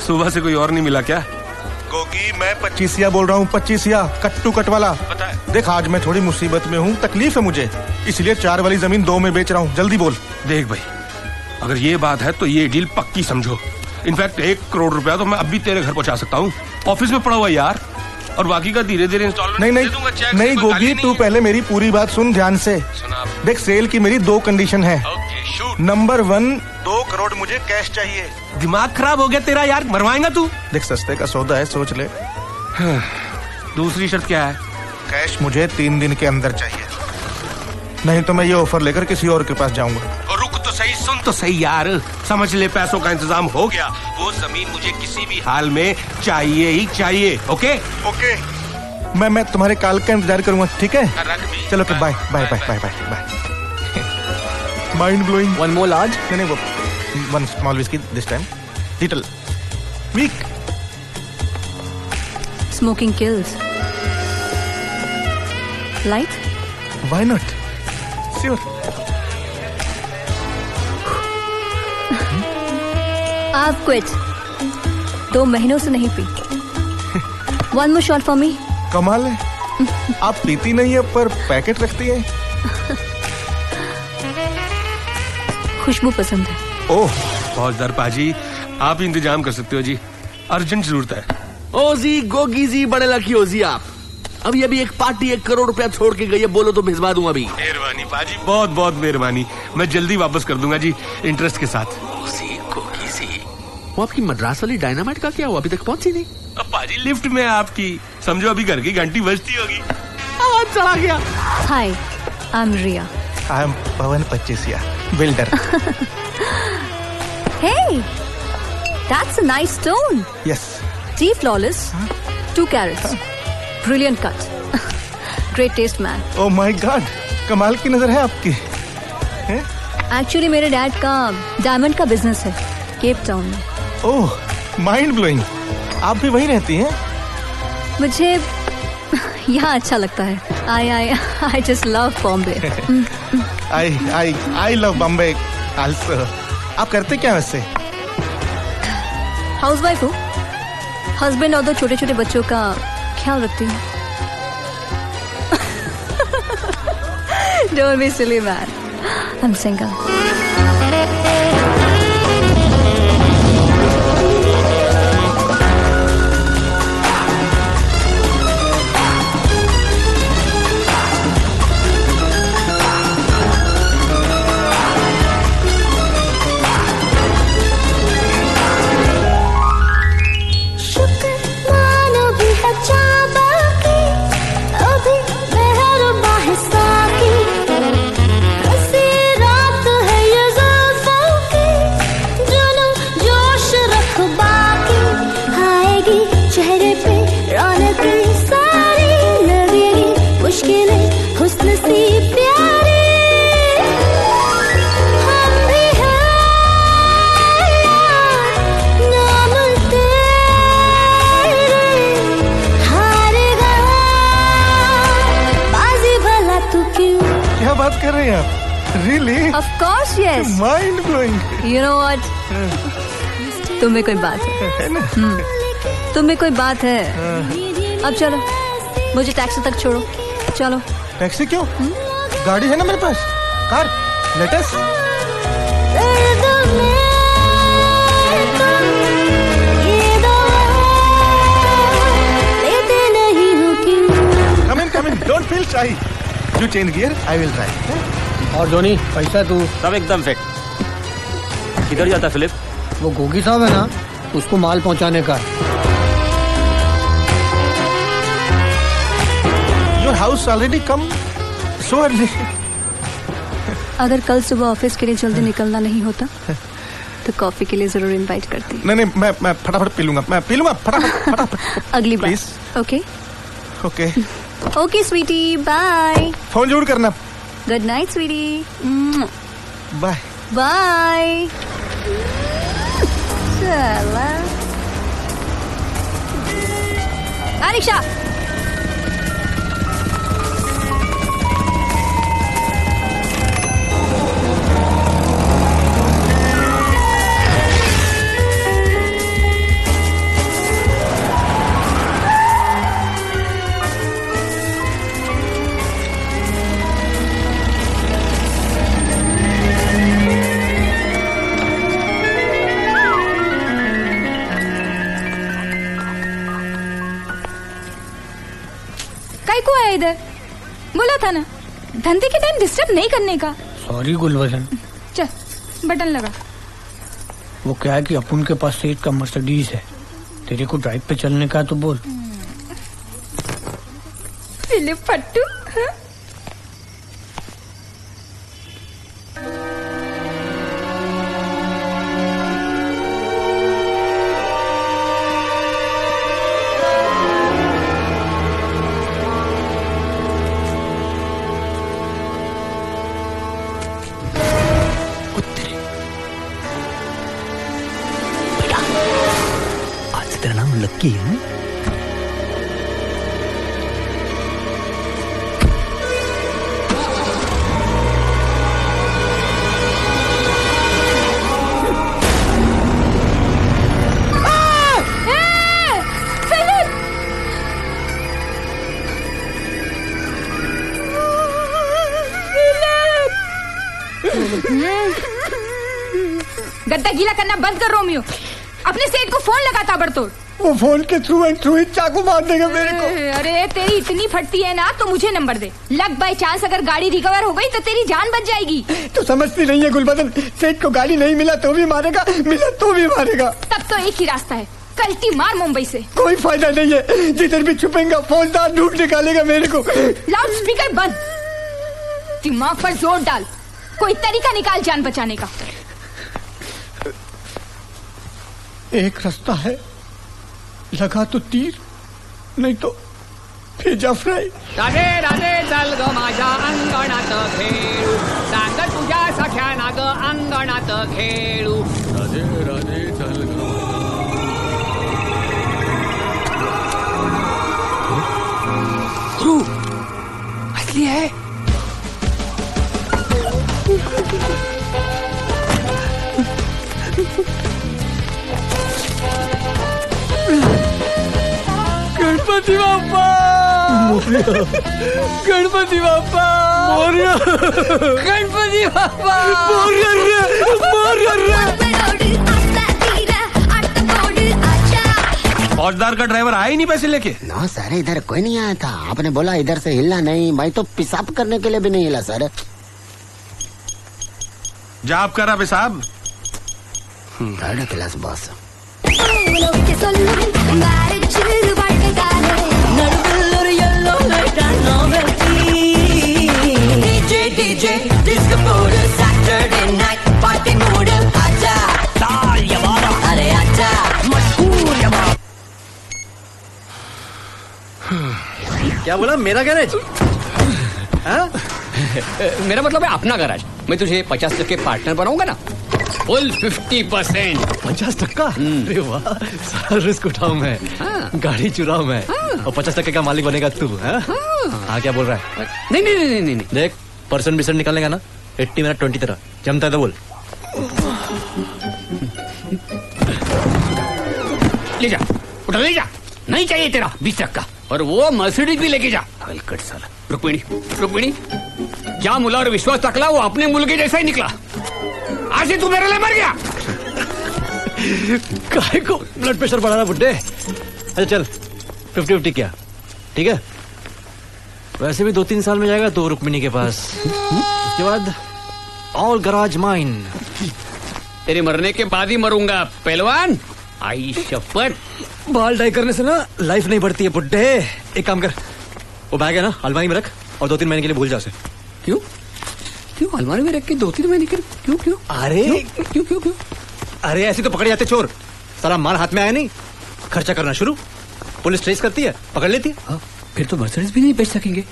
सुबह से कोई और नहीं मिला क्या? गोगी मैं पच्चीसिया बोल रहा हूँ, पच्चीसिया, कट्टू कट वाला। पता है? देख आज मैं थोड़ी मुसीबत में हूँ, तकलीफ है मुझे, इसलिए चार वाली जमीन दो में बेच रहा हूँ, जल्दी बोल। देख भाई अगर ये बात है तो ये डील पक्की समझो। इनफैक्ट एक करोड़ रुपया तो मैं अब भी तेरे घर पहुँचा सकता हूँ, ऑफिस में पड़ा हुआ यार, और बाकी का धीरे धीरे इंस्टॉलमेंट नहीं नहीं दूंगा। नहीं गोगी तू पहले मेरी पूरी बात सुन ध्यान से। देख सेल की मेरी दो कंडीशन है। नंबर वन, दो करोड़ मुझे कैश चाहिए। दिमाग खराब हो गया तेरा यार, मरवाएगा तू। देख सस्ते का सौदा है, सोच ले। हाँ। दूसरी शर्त क्या है? कैश मुझे तीन दिन के अंदर चाहिए, नहीं तो मैं ये ऑफर लेकर किसी और के पास जाऊंगा। रुक तो सही, सुन तो सही यार, समझ ले पैसों का इंतजाम हो गया, वो जमीन मुझे किसी भी हाल में चाहिए ही चाहिए। ओके ओके, मैं मैं तुम्हारे कॉल का इंतजार करूंगा, ठीक है? चलो bye bye bye bye bye bye. Mind blowing. One more large, नहीं वो one small whisky this time, little weak. Smoking kills, like why not? Sure. आप क्विट, दो महीनों से नहीं पी। One more shot for me. कमाल है, आप पीती नहीं है पर पैकेट रखती है। खुशबू पसंद है। ओह बहुत दर पाजी, आप ही इंतजाम कर सकते हो जी, अर्जेंट जरूरत है। ओजी गोगी जी बड़े लकी हो जी आप। अभी अभी एक पार्टी एक करोड़ रुपया छोड़ के गई है, बोलो तो भिजवा दूं। अभी मेहरबानी पाजी, बहुत बहुत मेहरबानी, मैं जल्दी वापस कर दूंगा जी, इंटरेस्ट के साथ। वो आपकी मद्रास वाली डायनामाइट का क्या हुआ, अभी तक पहुंची नहीं? अब पाजी लिफ्ट में आपकी, समझो अभी घर की घंटी बजती होगी। आवाज चला गया। Hi I am Riya. I am Pawan Pachisia, builder. Hey that's a nice stone. Yes T flawless, two carats, brilliant cut, great taste man. Oh my God, कमाल की नजर है आपकी। एक्चुअली मेरे डैड का डायमंड का बिजनेस है केप टाउन में। ओह माइंड ब्लोइंग, आप भी वहीं रहती हैं? मुझे यहाँ अच्छा लगता है। I I I just love Bombay. I I I love Bombay also. आप करते क्या वैसे? हाउस वाइफ हूँ, हस्बैंड और दो छोटे छोटे बच्चों का ख्याल रखती हूँ। Don't be silly man, I am single. Really? Of course, yes. Mind blowing. You know what? तुम्हें कोई बात है ना? तुम्हें कोई बात है? अब चलो, मुझे टैक्सी तक छोड़ो, चलो। टैक्सी क्यों? गाड़ी है ना मेरे पास, car, latest. Come in, come in. Don't feel shy. You change gear, I will drive. और जोनी पैसा तू सब एकदम फिट। किधर जाता फिलिप? वो गोगी साहब है ना, उसको माल पहुंचाने का। Your house already come so early. अगर कल सुबह ऑफिस के लिए जल्दी निकलना नहीं होता तो कॉफी के लिए जरूर इनवाइट करती। नहीं नहीं मैं मैं फटाफट पी लूंगा, मैं पी लूंगा फटाफट। अगली बार, okay okay. Okay Sweety, bye. Phone जरूर करना। Good night Sweety, bye bye. चला आरिशा, इधर बोला था ना धंधे के टाइम डिस्टर्ब नहीं करने का। सॉरी गुलबदन। चल बटन लगा। वो क्या है कि अपुन के पास सेठ का मर्सिडीज है, तेरे को ड्राइव पे चलने का तो बोल। फिलिप पट्टू गद्दा गीला करना बंद कर रोमियो। अपने सेठ को फोन लगा ताबड़तोड़। वो फोन के थ्रू एंड थ्रू ही चाकू मार देगा मेरे को। अरे तेरी इतनी फटती है ना तो मुझे नंबर दे। लक बाय चांस अगर गाड़ी रिकवर हो गई तो तेरी जान बच जाएगी। तो समझती नहीं है गुलबदन, सेठ को गाड़ी नहीं मिला तो भी मारेगा, मिला तो भी मारेगा। तब तो एक ही रास्ता है, कल्टी मार मुंबई से। कोई फायदा नहीं है, जिधर भी छुपेगा फौजदार ढूंढ निकालेगा मेरे को। लाउड स्पीकर बंद, दिमाग पर जोर डाल, कोई तरीका निकाल जान बचाने का। एक रास्ता है, लगा तो तीर नहीं तो भेजा फ्राई। राधे राधे चल ग माझ्या अंगणात खेळू, सांग तुझ्या सख्या नाग अंगणात खेळू। राधे राधे चल ग। गुरु असली है। गणपति बापा, गणपति बापा मोरया, गणपति बापा मोरया मोरया। फौजदार का ड्राइवर आया ही नहीं पैसे लेके ना। सर इधर कोई नहीं आया था, आपने बोला इधर से हिलना नहीं, मैं तो पेशाब करने के लिए भी नहीं हिला सर। जाप करा पेशाब। Third class boss. क्या बोला? मेरा गैरेज? मेरा मतलब है अपना गैराज। मैं तुझे पचास टक्के पार्टनर बनाऊंगा ना, फुल फिफ्टी परसेंट। पचास टक्का? अरे वाह, सारा रिस्क उठाऊं मैं, हाँ। गाड़ी चुराऊं मैं, हाँ। और पचास टक्के का मालिक बनेगा तू, हाँ? हाँ, क्या बोल रहा है? नहीं नहीं नहीं नहीं नहीं देख, परसेंट बिसेंट निकालेगा ना, एट्टी मेरा ट्वेंटी तेरा जमता है तो बोल। ले जा, उठा ले जा, नहीं चाहिए तेरा बीस टक्का, और वो मर्सिडीज भी लेके जा। हलकट साला। रुक्मिणी रुक्मिणी, क्या मुलावर विश्वास टकला, वो अपने मुलगे जैसा ही निकला। आज ही तू मेरे लिए मर गया। काय को ब्लड प्रेशर बढ़ा रहा बुड्ढे। अच्छा चल फिफ्टी फिफ्टी क्या, ठीक है? वैसे भी दो तीन साल में जाएगा तो रुक्मिणी के पास, उसके बाद ऑल गराज माइन। तेरे मरने के बाद ही मरूंगा पहलवान, आई शपथ। बाल डाई करने से ना लाइफ नहीं बढ़ती है बुड्ढे। एक काम कर, वो बैग है ना अलमारी में रख, और दो तीन महीने के लिए भूल जा उसे। क्यों क्यों अलमारी में रख के दो तीन महीने के लिए? क्यों क्यों? अरे क्यों क्यों क्यों, क्यों? अरे ऐसे तो पकड़े जाते चोर। सारा माल हाथ में आया नहीं, खर्चा करना शुरू। पुलिस ट्रेस करती है, पकड़ लेती है, फिर तो मर्सिडीज भी नहीं बेच सकेंगे।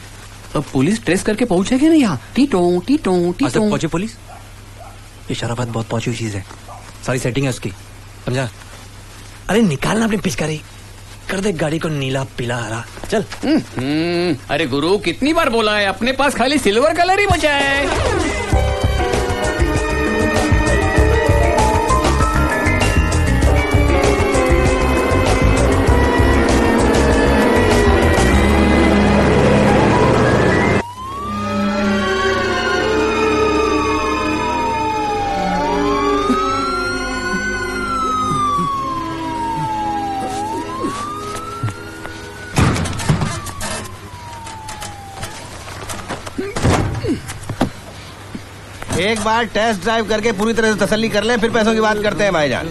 अब पुलिस ट्रेस करके पहुंचेगी ना यहाँ। टीटों टीटों टीटों पहुंचे पुलिस। ये शराफत बहुत पहुंची हुई चीज है, सारी सेटिंग है उसकी, समझा। अरे निकालना अपनी पिचकारी, कर दे गाड़ी को नीला पीला हरा, चल। अरे गुरु कितनी बार बोला है, अपने पास खाली सिल्वर कलर ही बचा है। एक बार टेस्ट ड्राइव करके पूरी तरह से तसल्ली कर ले, फिर पैसों की बात करते हैं भाईजान।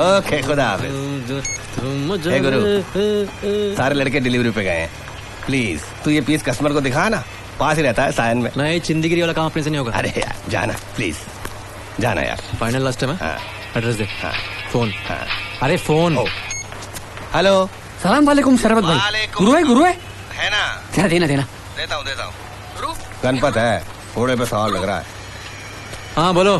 ओके खुदा हाफिज़। हे गुरु, सारे लड़के डिलीवरी पे गए हैं, प्लीज तू ये पीस कस्टमर को दिखा ना, पास ही रहता है सायन में। नहीं चिंदगी वाला काम अपने से नहीं होगा। अरे यार जाना प्लीज, जाना यार। फाइनल लास्ट टाइम है, एड्रेस दे। हाँ फोन। हाँ अरे फोन। हेलो सलाम वालेकुम शरबत भाई। गुरु है, गुरु है ना, देना देना। देता हूँ देता हूँ। गणपत है, घोड़े पे सवाल लग रहा है। हाँ बोलो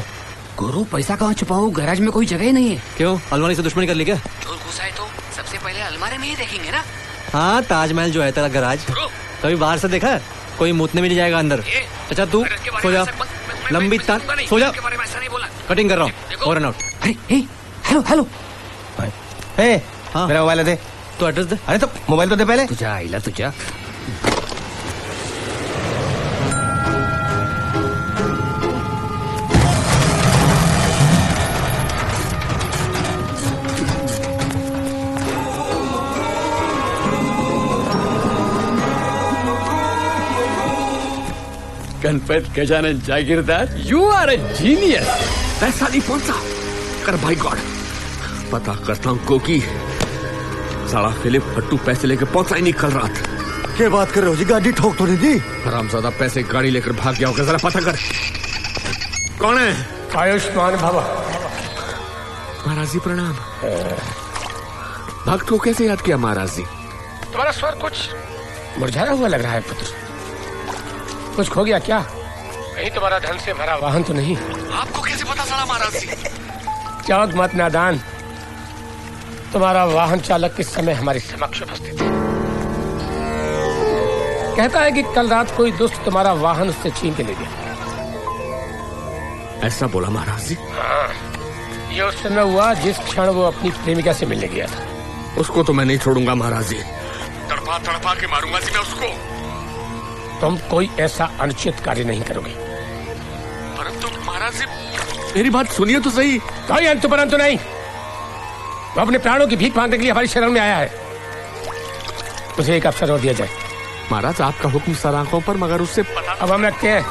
गुरु, पैसा कहाँ छुपाऊं, गैराज में कोई जगह ही नहीं है। क्यों, अलमारी से दुश्मनी कर ली क्या? चोर घुसा है तो सबसे पहले अलमारी में ही देखेंगे ना। हाँ ताजमहल जो है तेरा गैराज, कभी बाहर से देखा? कोई मुतने भी नहीं जाएगा अंदर। अच्छा तू सो जा, लंबी तान सो जा, कटिंग कर रहा हूँ। Over and out. Hello hello, मेरा मोबाइल दे। तू एड्रेस दे। अरे तो मोबाइल तो दे पहले। तुझा आईला तुझा। Ganpat Gajanan Jagirdar, you are a genius. पैसा नहीं पहुंचा कर भाई गॉड, पता करता हूँ कोकी साला फिलिप फट्टू पैसे लेकर पहुंचा ही नहीं कल रात। क्या बात कर रहे हो जी, गाड़ी ठोक तो नहीं दी? हरामजादा पैसे गाड़ी लेकर भाग गया होगा, जरा पता कर कौन है। आयुष्मान भवा। महाराज जी प्रणाम। भक्त को कैसे याद किया महाराज जी? तुम्हारा स्वर कुछ मुरझाया हुआ लग रहा है पुत्र, कुछ खो गया क्या? कहीं तुम्हारा धन से भरा वाहन तो नहीं? आपको कैसे पता चला महाराज जी? चौक मत नादान, तुम्हारा वाहन चालक किस समय हमारे समक्ष उपस्थित है। कहता है कि कल रात कोई दुष्ट तुम्हारा वाहन उससे छीन के ले गया। ऐसा बोला महाराज जी? हाँ, ये उस समय हुआ जिस क्षण वो अपनी प्रेमिका से मिलने गया था। उसको तो मैं नहीं छोड़ूंगा महाराज जी, तड़पा तड़पा के मारूंगा जी मैं उसको। तुम कोई ऐसा अनुचित कार्य नहीं करोगे। परंतु महाराज जी मेरी बात सुनिए तो सही। कोई अंतु परंतु नहीं, वो अपने प्राणों की भीख मांगने के लिए हमारी शरण में आया है, उसे एक अवसर और दिया जाए। महाराज आपका हुक्म सर आंखों पर, मगर उससे पता अब हम रखते हैं।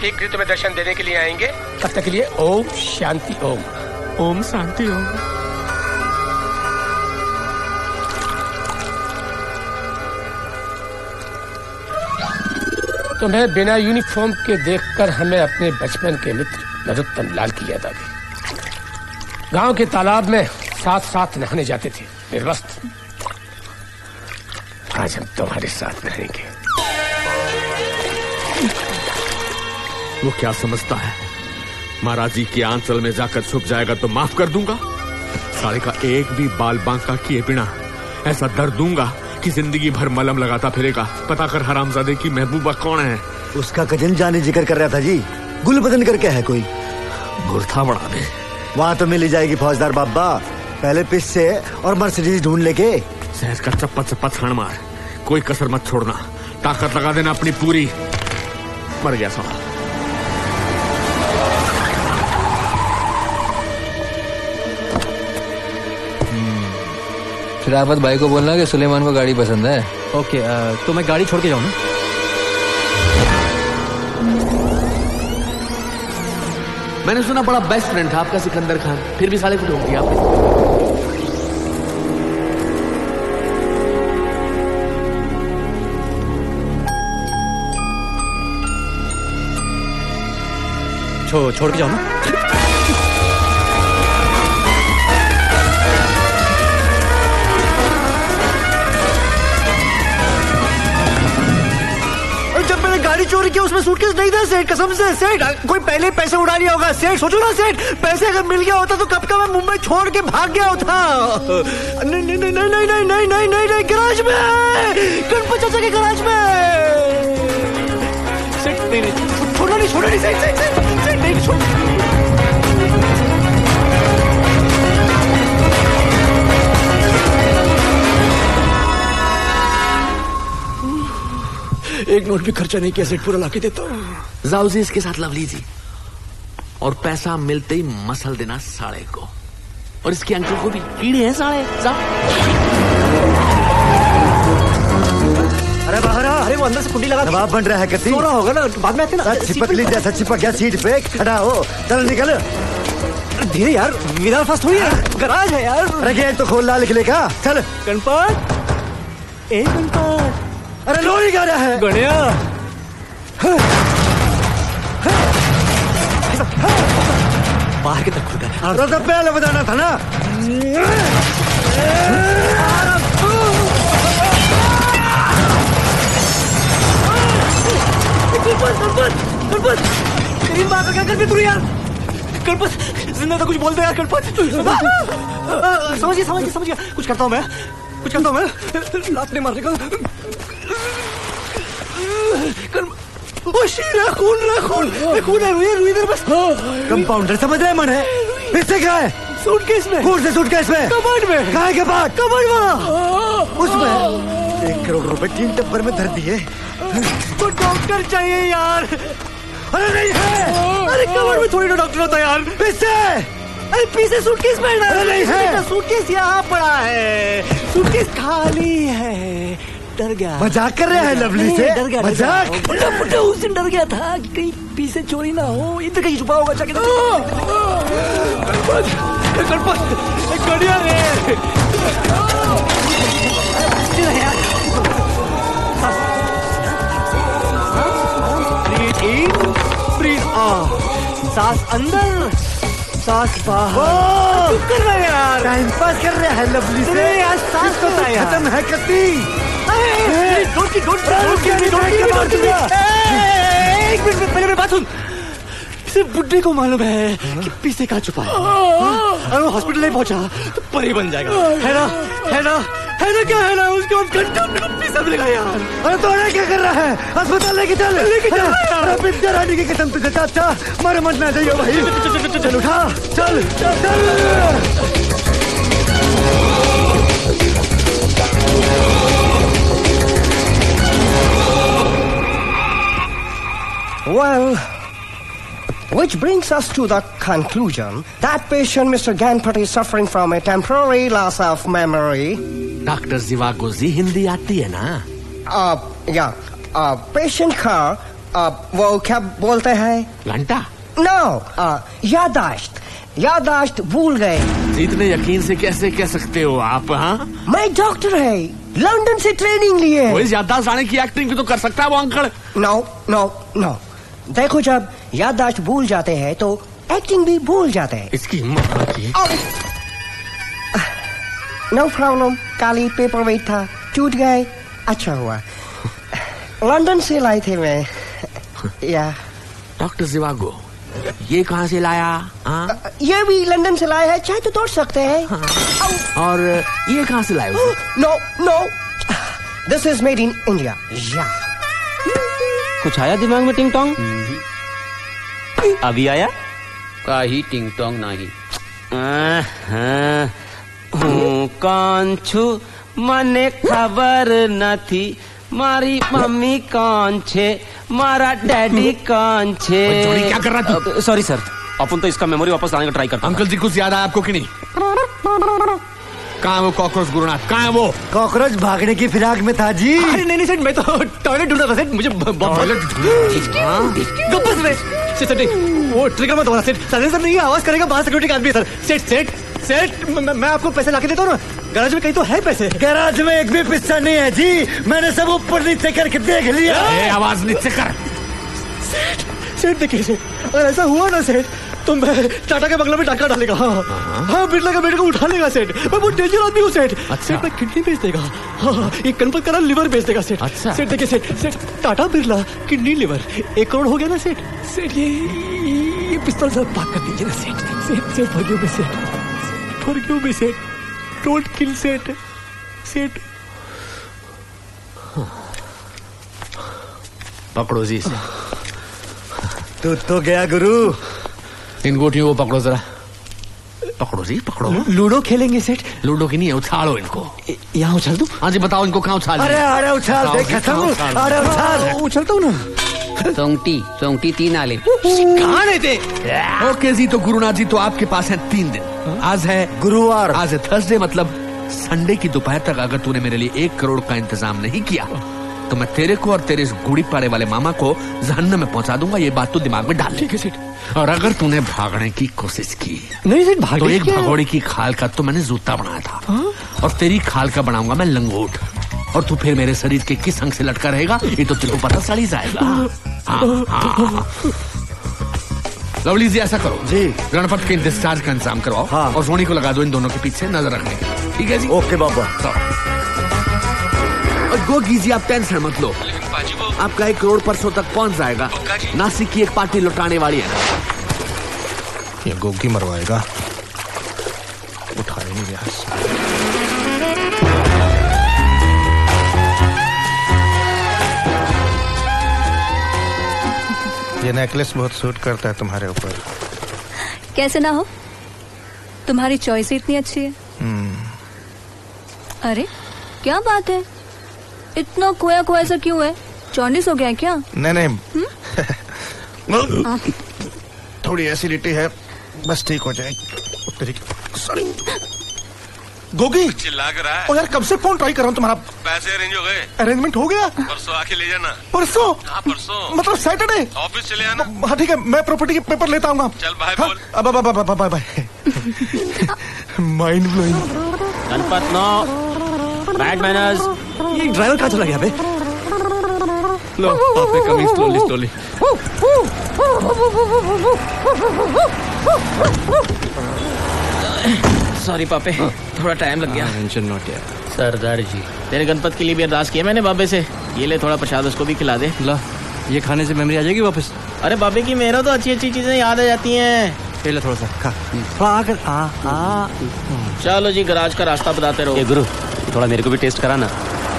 शीघ्र तुम्हें दर्शन देने के लिए आएंगे, तब तक के लिए ओम शांति ओम। ओम शांति ओम। तुम्हें बिना यूनिफॉर्म के देखकर हमें अपने बचपन के मित्र नरोत्तम लाल की याद आ गई। गांव के तालाब में साथ साथ नहाने जाते थे निर्वस्त्र, आज हम तुम्हारे साथ नहाएंगे। वो क्या समझता है, महाराज जी के आंचल में जाकर छुप जाएगा तो माफ कर दूंगा, सारे का एक भी बाल बांका किए बिना ऐसा दर्द दूंगा कि जिंदगी भर मलम लगाता फिरेगा। पता कर हरामजादे की महबूबा कौन है? उसका कजन जाने जिक्र कर रहा था जी, गुल बदन करके है कोई, गुरथा बढ़ा दे। वहाँ तो मिल जाएगी फौजदार बाबा, पहले पिस से और मर्सिडीज ढूंढ लेके। सहज का चप्पा चप्पा छाण मार, कोई कसर मत छोड़ना, ताकत लगा देना अपनी पूरी। मर गया साला। शराफत भाई को बोलना कि सुलेमान को गाड़ी पसंद है। ओके तो मैं गाड़ी छोड़ के जाऊँ ना? मैंने सुना बड़ा बेस्ट फ्रेंड था आपका सिकंदर खान, फिर भी साले को ढूंढ दिया आपने। छो, छोड़ के जाऊँ ना? गाड़ी चोरी की, उसमें सूटकेस नहीं था सेठ, कसम से सेठ। कोई पहले पैसे उड़ा लिया होगा सेठ, सोचो ना सेठ, पैसे अगर मिल गया होता तो कब का मैं मुंबई छोड़ के भाग गया होता। नहीं नहीं नहीं नहीं नहीं नहीं नहीं नहीं नहीं गराज में, गणपत चाचा के गराज में। सेठ नहीं छोड़ो, नहीं छोड़ो, नहीं सेठ सेठ सेठ नहीं छोड़ो। एक नोट भी खर्चा नहीं किया सेठ, पूरा लाके देता हूँ। जाओ जी इसके साथ लवली जी, और पैसा मिलते ही मसल देना साले को, और इसके अंकल को भी, कीड़े हैं साले। अरे बाहर आ, अरे वो अंदर से कुंडी लगा दबाव बन रहा है, कसी सो रहा होगा ना, बाद में आते ना। चिपक ली जैसा चिपक गया सीट पे, खड़ा हो, चल निकल। धीरे यार, विदाल फास्ट हुई है, गराज है यार। अरे गेट तो खोल ला, निकले का चल। गणपत ए गणपत, अरे लोरी गा रहा है गणिया। बाहर के तक खुद पहले बताना था ना। गणपत जिंदा था, कुछ बोल दो यार गणपत। समझिए समझिए समझिए, कुछ करता हूँ मैं, कुछ करता हूँ मैं, लात नहीं मारने का। खून खून खून है, रुई रुई इधर बस। कंपाउंडर समझ रहे मन है, इससे क्या है? सूटकेस में, खून से सूटकेस में, कबाड़ में, कहाँ के बाद कबाड़ में, उसमें एक करोड़ रुपए तीन टब्बर में धर दिए। तो डॉक्टर चाहिए यार। अरे नहीं है, अरे कबाड़ में थोड़ी ना डॉक्टर होता यार। इससे अरे पीछे सूटकेस में ना, नहीं है सूटकेस, यहाँ पड़ा है सूटकेस, खाली है। डर गया, मजाक कर रहे हैं लवली से, डर गया, मजाक। फुटा उस दिन डर गया था कि कहीं पीछे चोरी ना हो, इधर कहीं छुपा होगा। गणपत गणपत गड़िया रे, ब्रीथ इन ब्रीथ आउट, सांस अंदर सांस बाहर। कर रहे हैं यार, टाइम पास कर रहे हैं लवली से, सांस तो खत्म है कती। डोंट की डोंट डोंट की डोंट की एक मिनट, पहले मैं बात सुन। सिर्फ बुड्ढे को मालूम है कि पीछे कहाँ छुपा है, और वो हॉस्पिटल नहीं पहुंचा तो परी बन जाएगा, है ना है ना है ना क्या है ना। उसके बाद घंटा कंपनी सब लगा यार। अरे तो क्या कर रहा है, अस्पताल लेके चल, लेके चल यार, आने की कसम तुझे। चाचा मारे मत ना जाइयो भाई, चल उठा, चल चल। Well, which brings us to the conclusion that patient Mister Ganpati is suffering from a temporary loss of memory. Doctor Zivago ji Hindi aati hai na? Uh, yeah. Uh, patient ka, uh, wo kya bolte hai? Lanta? No, uh, yadasht. यादाश्त भूल गए। इतने यकीन से कैसे कह सकते हो आप? हाँ मैं डॉक्टर है, लंदन से ट्रेनिंग लिए। याददाश्त आने की एक्टिंग भी तो कर सकता है वो अंकल। नो नो नो, देखो जब याददाश्त भूल जाते हैं तो एक्टिंग भी भूल जाते हैं। इसकी हिम्मत की। नो प्रॉब्लम, काली पेपर वेट था, टूट गए, अच्छा हुआ। लंदन से लाए थे मैं। या डॉक्टर जिवागो ये कहाँ से लाया? आ? ये भी लंदन से लाया है, चाहे तो तोड़ सकते हैं। हाँ। और ये कहाँ से लाया? No no, this is made in India. या कुछ आया दिमाग में टिंग टोंग? अभी आया काही टिंग टोंग नहीं। हूँ कौन छू मने खबर न थी, मारी मम्मी कौन छे, मारा डैडी कौन छे। क्या कर रहा था? सॉरी सर, अपन तो इसका मेमोरी वापस लाने का ट्राई करते हैं। अंकल जी कुछ याद आया आपको कि नहीं? कहाँ है वो कॉकरोच गुरुनाथ, कहाँ है वो कॉकरोच? भागने की फिराक में था जी। अरे नहीं नहीं सर, मैं तो टॉयलेट ढूंढ रहा था सर, मुझे गप्पस में सर, वो ट्रिगर मत होना सर, सर सर नहीं आवाज करेगा, बाहर सिक्योरिटी का आदमी है सर। सेट सेट सेट, मैं आपको पैसे लाके देता हूँ ना, गराज में कहीं तो है पैसे। गराज में एक भी पैसा नहीं है जी, मैंने सब ऊपर नीचे करके देख लिया। ए, आवाज नीचे कर। सेठ सेठ देखिए, अगर ऐसा हुआ ना सेठ तो मैं टाटा के बंगले में डाका डालेगा। हाँ हाँ, बिरला का बेटे को उठा लेगा सेठ। मैं बहुत डेंजर आदमी हूँ सेठ। सेठ मैं किडनी बेच देगा। हाँ, ये कन्फर्म करा लिवर बेच देगा सेठ। अच्छा सेठ देखिए सेठ, सेठ टाटा बिरला किडनी लिवर एक करोड़ हो गया ना सेठ। सेठ ये ये पिस्तौल सब पाक कर दीजिए ना सेठ। सेठ सेठ फॉरगिव मी सेठ, फॉरगिव मी सेठ, डोंट किल सेठ। सेठ पकड़ो जी सेठ। तू तो गया गुरु, इन गोटियों को पकड़ो जरा। पकड़ो जी पकड़ो। लूडो खेलेंगे सेठ। लूडो की नहीं है, उछालो इनको। यहाँ उछाल दूं? हाँ जी बताओ इनको कहाँ उछाल। अरे अरे उछाल, अरे उछाल, उछलता हूँ ना। सोंगटी सोंगटी तीन आले कहाँ रहते। ओके जी, तो गुरुनाथ जी तो आपके पास है तीन दिन। आज है गुरुवार, आज है थर्सडे, मतलब संडे की दोपहर तक अगर तूने मेरे लिए एक करोड़ का इंतजाम नहीं किया तो मैं तेरे को और तेरे इस गुड़ी पाड़े वाले मामा को जहन्नम में पहुंचा दूंगा। ये बात तो दिमाग में डाल। ठीक है सेठ। और अगर तूने भागने की कोशिश की नहीं सेठ, भागे तो एक भगोड़ी की खाल का तो मैंने जूता बनाया था। हा? और तेरी खाल का बनाऊंगा मैं लंगोट, और तू फिर मेरे शरीर के किस अंग से लटका रहेगा ये तो तेरे को पता चल ही जाएगा। लवली जी ऐसा करो जी, रणपत के डिस्चार्ज का इंतजाम करवाओ। हाँ। और सोनी को लगा दो इन दोनों के पीछे नजर रखने के। ठीक है जी। ओके बाबा। और गो कीजिए, आप टेंशन मत लो, आपका एक करोड़ परसों तक पहुंच जाएगा। नासिक की एक पार्टी लुटाने वाली है। ये गोगी मरवाएगा, उठा नहीं गया। ये नेकलेस बहुत सूट करता है तुम्हारे ऊपर। कैसे ना हो, तुम्हारी चॉइस इतनी अच्छी है। अरे क्या बात है, इतना खोया खोया सा क्यों है? चौंडिस हो गया क्या? नहीं नहीं थोड़ी एसिडिटी है, बस ठीक हो जाएगी। गोगी चिल्ला कर रहा है। ओ यार कब से फोन ट्राई कर रहा हूँ तुम्हारा। पैसे अरेंज हो गए? अरेंजमेंट हो गया। परसों आके ले जाना। परसों? हाँ परसों मतलब सैटरडे। ऑफिस चले आना। हाँ ठीक है, मैं प्रॉपर्टी के पेपर लेता हूँ। चल बाय बोल। अब अब अब bye bye. Mind blowing. Ganpat no bad manners. ये ड्राइवर कहाँ चला गया बे? लो आपने कमिंग स्लोली स्लोली। सॉरी पापे, थोड़ा टाइम लग गया। टेंशन नॉट यार। सरदार जी तेरे गणपत के लिए भी अरदास किया मैंने बाबे से। ये ले थोड़ा प्रसाद, उसको भी खिला दे। ला, ये खाने से मेमोरी आ जाएगी वापस। अरे बाबे की मेहर तो अच्छी अच्छी चीजें याद आ जाती हैं। पहले थोड़ा सा खा। आकर, आ, आ, चलो जी गराज का रास्ता बताते रहो। गुरु थोड़ा मेरे को भी टेस्ट कराना।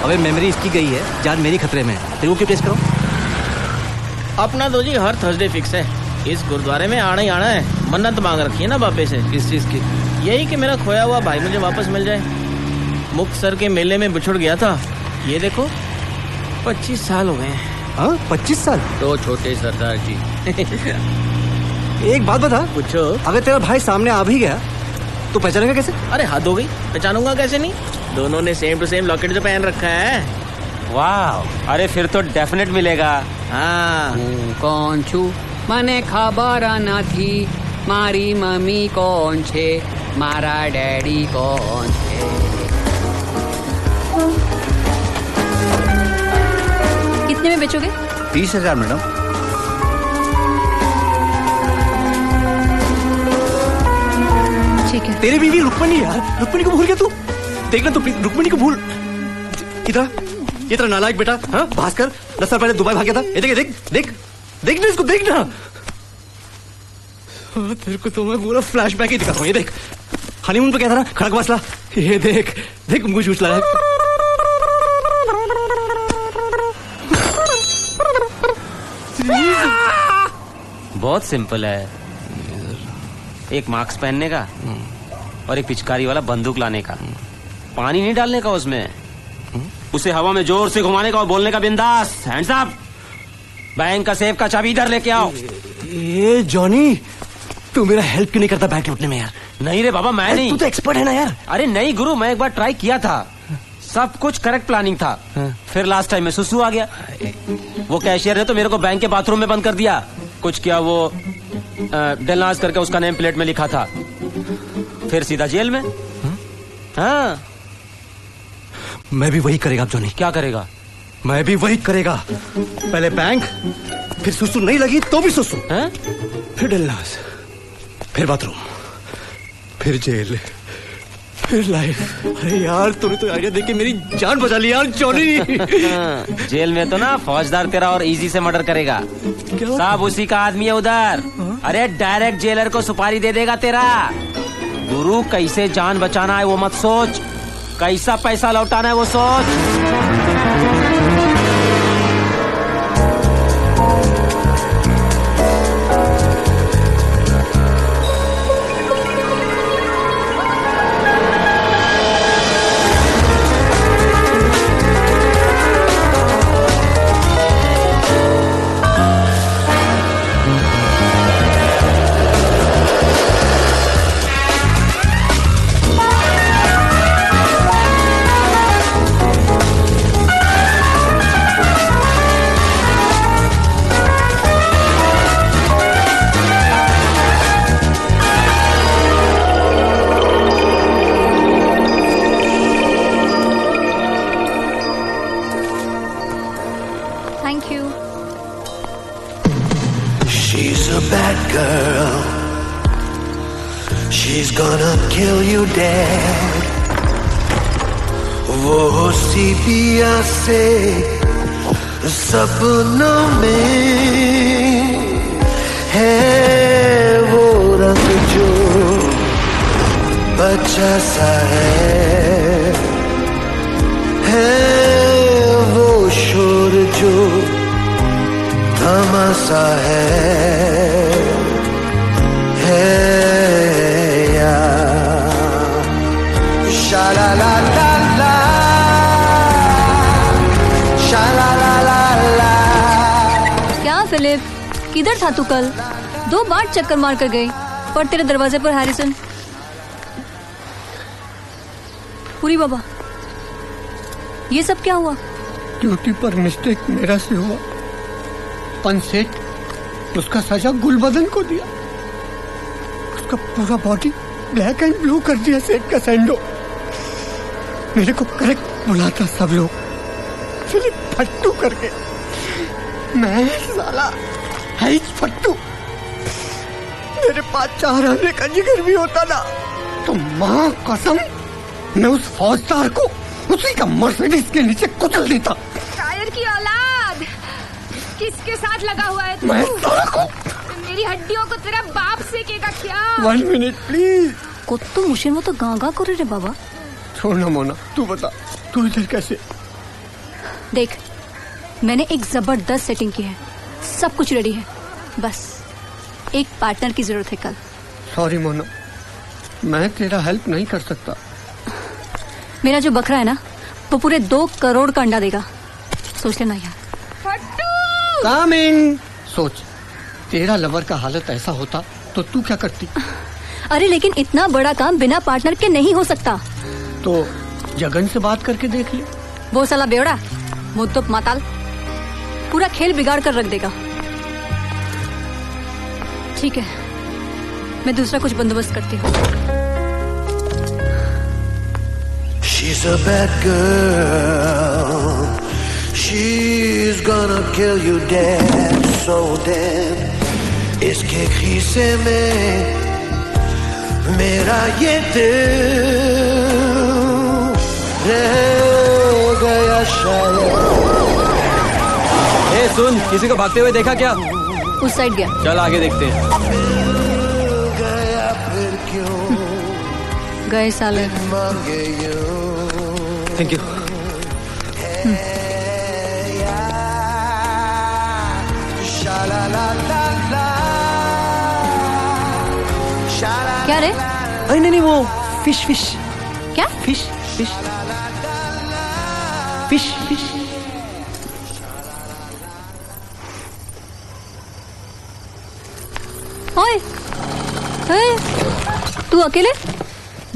अबे मेमोरी इसकी गई है, जान मेरी खतरे में, तेरे को क्यों टेस्ट करो। अपना तो जी हर थर्सडे फिक्स है, इस गुरुद्वारे में आना ही आना है। मन्नत मांग रखी है ना बापे से। किस चीज़ की? यही कि मेरा खोया हुआ भाई मुझे वापस मिल जाए। मुक्तसर के मेले में बिछुड़ गया था, ये देखो पच्चीस साल हो गए हैं। हाँ पच्चीस साल? तो छोटे सरदार जी एक बात बता। पूछो। अगर तेरा भाई सामने आ भी गया तो पहचानेगा कैसे? अरे हद हो गई, पहचानूंगा कैसे नहीं, दोनों ने सेम टू सेम लॉकेट जो पहन रखा है। वाह, अरे फिर तो डेफिनेट मिलेगा। हाँ कौन छू मने खबर ना थी, मारी मम्मी कौन छे, मारा डैडी कौन छे। कितने में बेचोगे? तीस हजार मैडम। ठीक है। तेरी बीवी रुक्मणी यार, रुक्मणी को भूल गया तू। देखना तो रुक्मणी को भूल। इधर ये तेरा नालायक बेटा। हाँ भास्कर दस साल पहले दुबई भाग गया था। ये देख देख देख देखना इसको, देखना। तेरे को तो मैं पूरा फ्लैशबैक ही दिखाता हूँ। ये देख हनीमून पे क्या था ना, खड़क मसला। ये देख देख मुझे झूठ लाया। बहुत सिंपल है, एक मास्क पहनने का और एक पिचकारी वाला बंदूक लाने का, पानी नहीं डालने का उसमें, उसे हवा में जोर से घुमाने का और बोलने का बिंदास हैंड्स अप, बैंक का सेफ का चाबी इधर लेके आओ। ये जॉनी तू मेरा हेल्प क्यों नहीं करता बैंक लूटने में यार? नहीं रे बाबा मैं नहीं। तू तो एक्सपर्ट है ना यार। अरे नहीं गुरु, मैं एक बार ट्राई किया था, सब कुछ करेक्ट प्लानिंग था, फिर लास्ट टाइम में सुसु आ गया। वो कैशियर ने तो मेरे को बैंक के बाथरूम में बंद कर दिया। कुछ क्या वो डेलनाज करके उसका नेम प्लेट में लिखा था, फिर सीधा जेल में। हाँ मैं भी वही करेगा। जॉनी क्या करेगा? मैं भी वही करेगा, पहले बैंक, फिर सुसु नहीं लगी तो भी सुसु, फिर डेलनाज। फिर बाथरूम, फिर जेल, फिर लाइफ। अरे यार तूने तो आइडिया देके मेरी जान बचा ली यार जॉनी। जेल में तो ना फौजदार तेरा और इजी से मर्डर करेगा, सब उसी का आदमी है उधर। अरे डायरेक्ट जेलर को सुपारी दे देगा तेरा। गुरु कैसे जान बचाना है वो मत सोच, कैसा पैसा लौटाना है वो सोच। सपनों में है वो रंग जो बचा सा है, है वो शोर जो थमा सा है, है यार। शालाला फिलिप, किधर था तू कल? दो बार चक्कर मार कर गई पर तेरे दरवाजे पर हैरिसन। पूरी बाबा, ये सब क्या हुआ? ड्यूटी पर मिस्टेक मेरा से हुआ। अनसेट उसका सजा गुलबदन को दिया, उसका पूरा बॉडी ब्लैक एंड ब्लू कर दिया सेट का सैंडो। मेरे को करेक्ट बुलाता सब लोग फिलिप फट्टू करके, मैं साला है फट्टू। मेरे पास चार आने का जिगर भी होता ना तो माँ कसम मैं उस फौजदार को उसी का मर्सिडीज के नीचे कुचल देता। टायर की औलाद, किसके साथ लगा हुआ है तू? मैं साला को, मेरी हड्डियों को तेरा बाप सेकेगा क्या? One minute please. कुत्तू मुशीन वो तो गांगा कर रहे बाबा। छोड़ना मोना, तू बता तू इधर कैसे? देख मैंने एक जबरदस्त सेटिंग की है, सब कुछ रेडी है, बस एक पार्टनर की जरूरत है कल। सॉरी मोना, मैं तेरा हेल्प नहीं कर सकता। मेरा जो बकरा है ना वो पूरे दो करोड़ का अंडा देगा, सोच लेना यार। फट्टू कमिंग। सोच तेरा लवर का हालत ऐसा होता तो तू क्या करती? अरे लेकिन इतना बड़ा काम बिना पार्टनर के नहीं हो सकता। तो जगन से बात करके देख ली। वो साला बेवड़ा मुद्दत माताल पूरा खेल बिगाड़ कर रख देगा। ठीक है, मैं दूसरा कुछ बंदोबस्त करती हूँ। She's a bad girl, she's gonna kill you dead, so dead। इसके खीसे में मेरा ये दिल रह गया शायद। ए, सुन, किसी को भागते हुए देखा क्या? उस साइड गया। चल आगे देखते हैं। गए साले। Thank you. क्या रे? अरे नहीं नहीं वो फिश फिश। क्या? Fish fish fish fish. ओए, तू अकेले?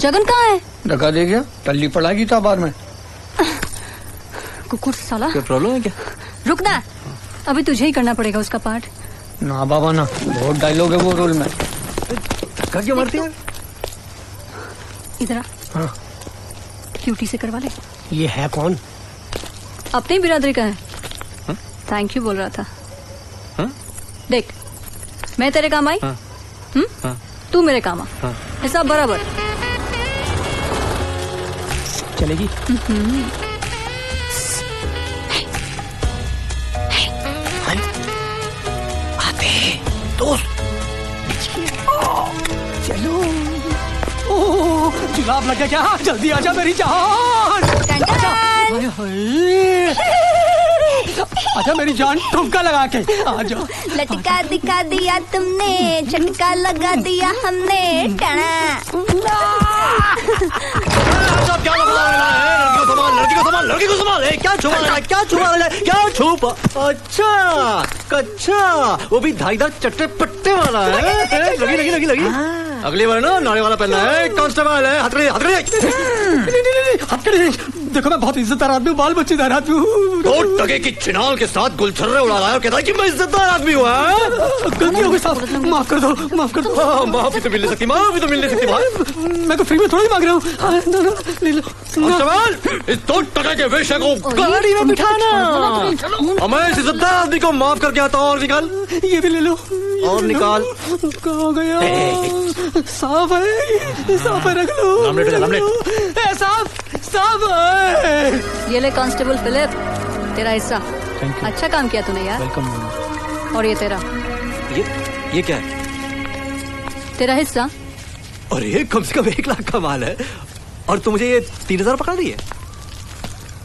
जगन कहाँ है? धक्का दे गया, टल्ली पड़ागी था बार में। कुकुर साला। क्या प्रॉब्लम है क्या? रुकना, अभी तुझे ही करना पड़ेगा उसका पार्ट। ना बाबा ना, बहुत डायलॉग है वो रोल में। धक्का क्यों मारती है? इधर आ। हाँ। क्यूटी से करवा ले। ये है कौन? अपने बिरादरी का है। हाँ? थैंक यू बोल रहा था। हाँ? देख मैं तेरे काम आई। हाँ? तू मेरे काम आ, हिसाब बराबर चलेगी। चलो ओह जुलाब लग गया क्या? जल्दी आजा मेरी जान। अच्छा मेरी जान ठुमका लगा के आ जाओ। लटका दिखा दिया तुमने, झटका लगा दिया हमने। लड़की को संभाल, क्या छुपा रहा है? क्या छुपा रहा है? क्या छुपा? अच्छा अच्छा, वो भी धारीदार चट्टे पट्टे वाला है। लगी लगी लगी लगी। अगली बार ना नारे वाला पहनना है। कांस्टेबल है, हथकड़ी हथकड़ी हथकड़ी। देखो मैं बहुत इज्जतदार आदमी हूँ, बाल बच्चेदार आदमी हूँ। तो टके की छिनाल के साथ गुलछर्रे उड़ा रहा है और कहता है कि मैं इज्जतदार आदमी हूँ। गलती हो गई साहब, माफ कर दो, माफ कर दो। माफी तो मिल नहीं सकती, माफी तो मिल नहीं सकती भाई। मैं तो फ्री में थोड़ी मांग रहा हूँ। तो टके के विषय को गाड़ी में बिठाना। मैं इस इज्जतदार आदमी को माफ करके आता हूँ। और निकाल, ये भी ले लो और निकाल। कहाँ गया? साफ है, साफ है, रख लो। साफ ये ले कांस्टेबल फिलिप, तेरा हिस्सा। अच्छा काम किया तूने यार। वेलकम। और ये तेरा, ये ये क्या है? तेरा हिस्सा। और ये कम से कम एक लाख का माल है और तू मुझे ये तीन हजार पकड़ा दी है।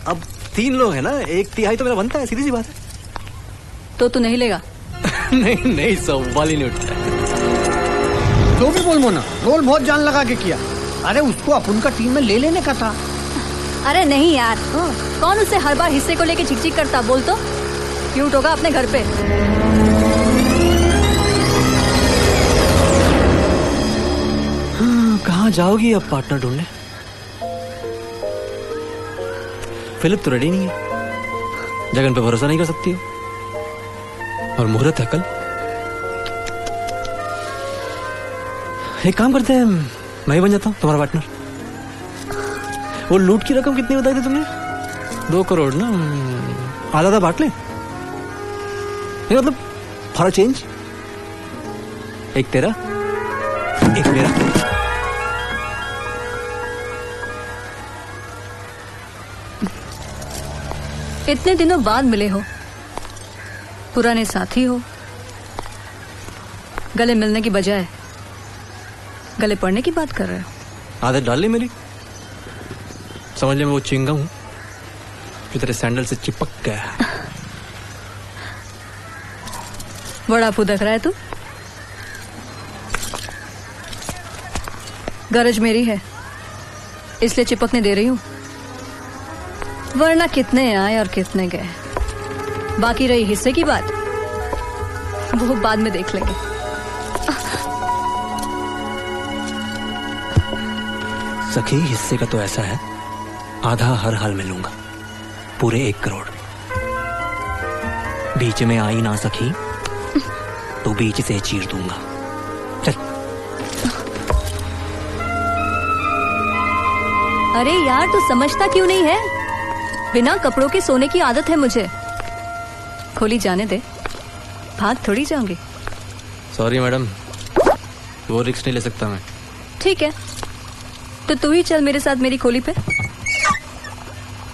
अब तीन लोग हैं ना, एक तिहाई तो मेरा बनता है, सीधी सी बात है। तो तू नहीं लेगा? नहीं नहीं, सब वाली नहीं उठता। तो भी बोल मोना, रोल बहुत जान लगा के किया। अरे उसको अपन का टीम में ले लेने का था। अरे नहीं यार, कौन उसे हर बार हिस्से को लेके झिकझिक करता? बोल तो क्यूट होगा अपने घर पे। हाँ, कहाँ जाओगी अब पार्टनर ढूंढने? फिलिप तो रेडी नहीं है, जगन पे भरोसा नहीं कर सकती हो और मुहूर्त है कल। एक काम करते हैं, मैं ही बन जाता हूँ तुम्हारा पार्टनर। वो लूट की रकम कितनी बताई थी तुमने? दो करोड़ ना, आधा आधा बांट ले। नहीं मतलब फॉर अ चेंज, एक तेरा एक मेरा। इतने दिनों बाद मिले हो, पुराने साथी हो, गले मिलने की बजाय गले पड़ने की बात कर रहे हो। आदत डाल ली मेरी, समझ ले मैं वो चिंगा हूँ जो तेरे सैंडल से चिपक गया। बड़ा फुदक रहा है तू। गरज मेरी है इसलिए चिपकने दे रही हूँ, वरना कितने आए और कितने गए। बाकी रही हिस्से की बात, वो बाद में देख लेंगे। सखी, हिस्से का तो ऐसा है, आधा हर हाल में लूंगा, पूरे एक करोड़। बीच में आई ना सखी तो बीच से चीर दूंगा। चल। अरे यार तू समझता क्यों नहीं है? बिना कपड़ों के सोने की आदत है मुझे। खोली जाने दे, भाग थोड़ी जाऊंगी। सॉरी मैडम, वो रिस्क नहीं ले सकता मैं। ठीक है तो तू ही चल मेरे साथ मेरी खोली पे।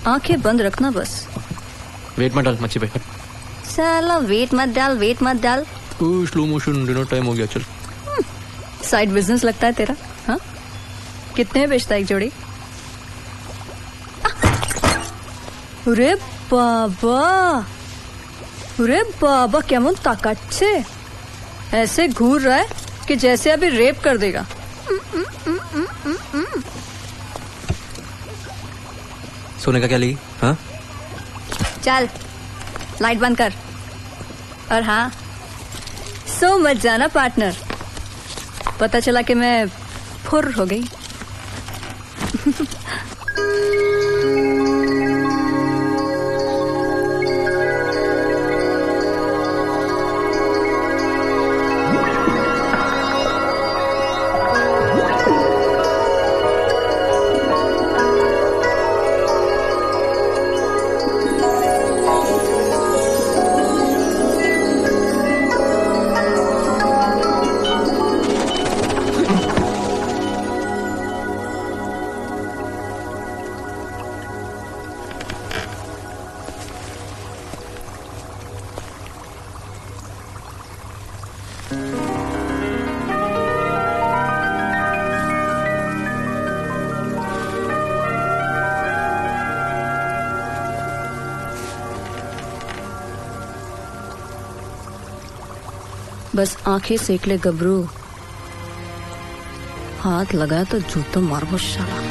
आंखें बंद रखना बस। वेट मत डाल मच्छी पे। साला वेट मत डाल, वेट मत डाल। स्लो मोशन, डिनर टाइम हो गया, चल। साइड बिजनेस लगता है तेरा। हाँ, कितने बेचता है एक जोड़ी? अरे बाबा, अरे बाबा, क्या मन ताकत से ऐसे घूर रहा है कि जैसे अभी रेप कर देगा। सोने का क्या लेगी? हाँ चल, लाइट बंद कर। और हाँ, सो मत जाना पार्टनर, पता चला कि मैं फुर हो गई। बस आंखें सेक ले गबरू, हाथ लगाया तो जूतों मारबो शाला।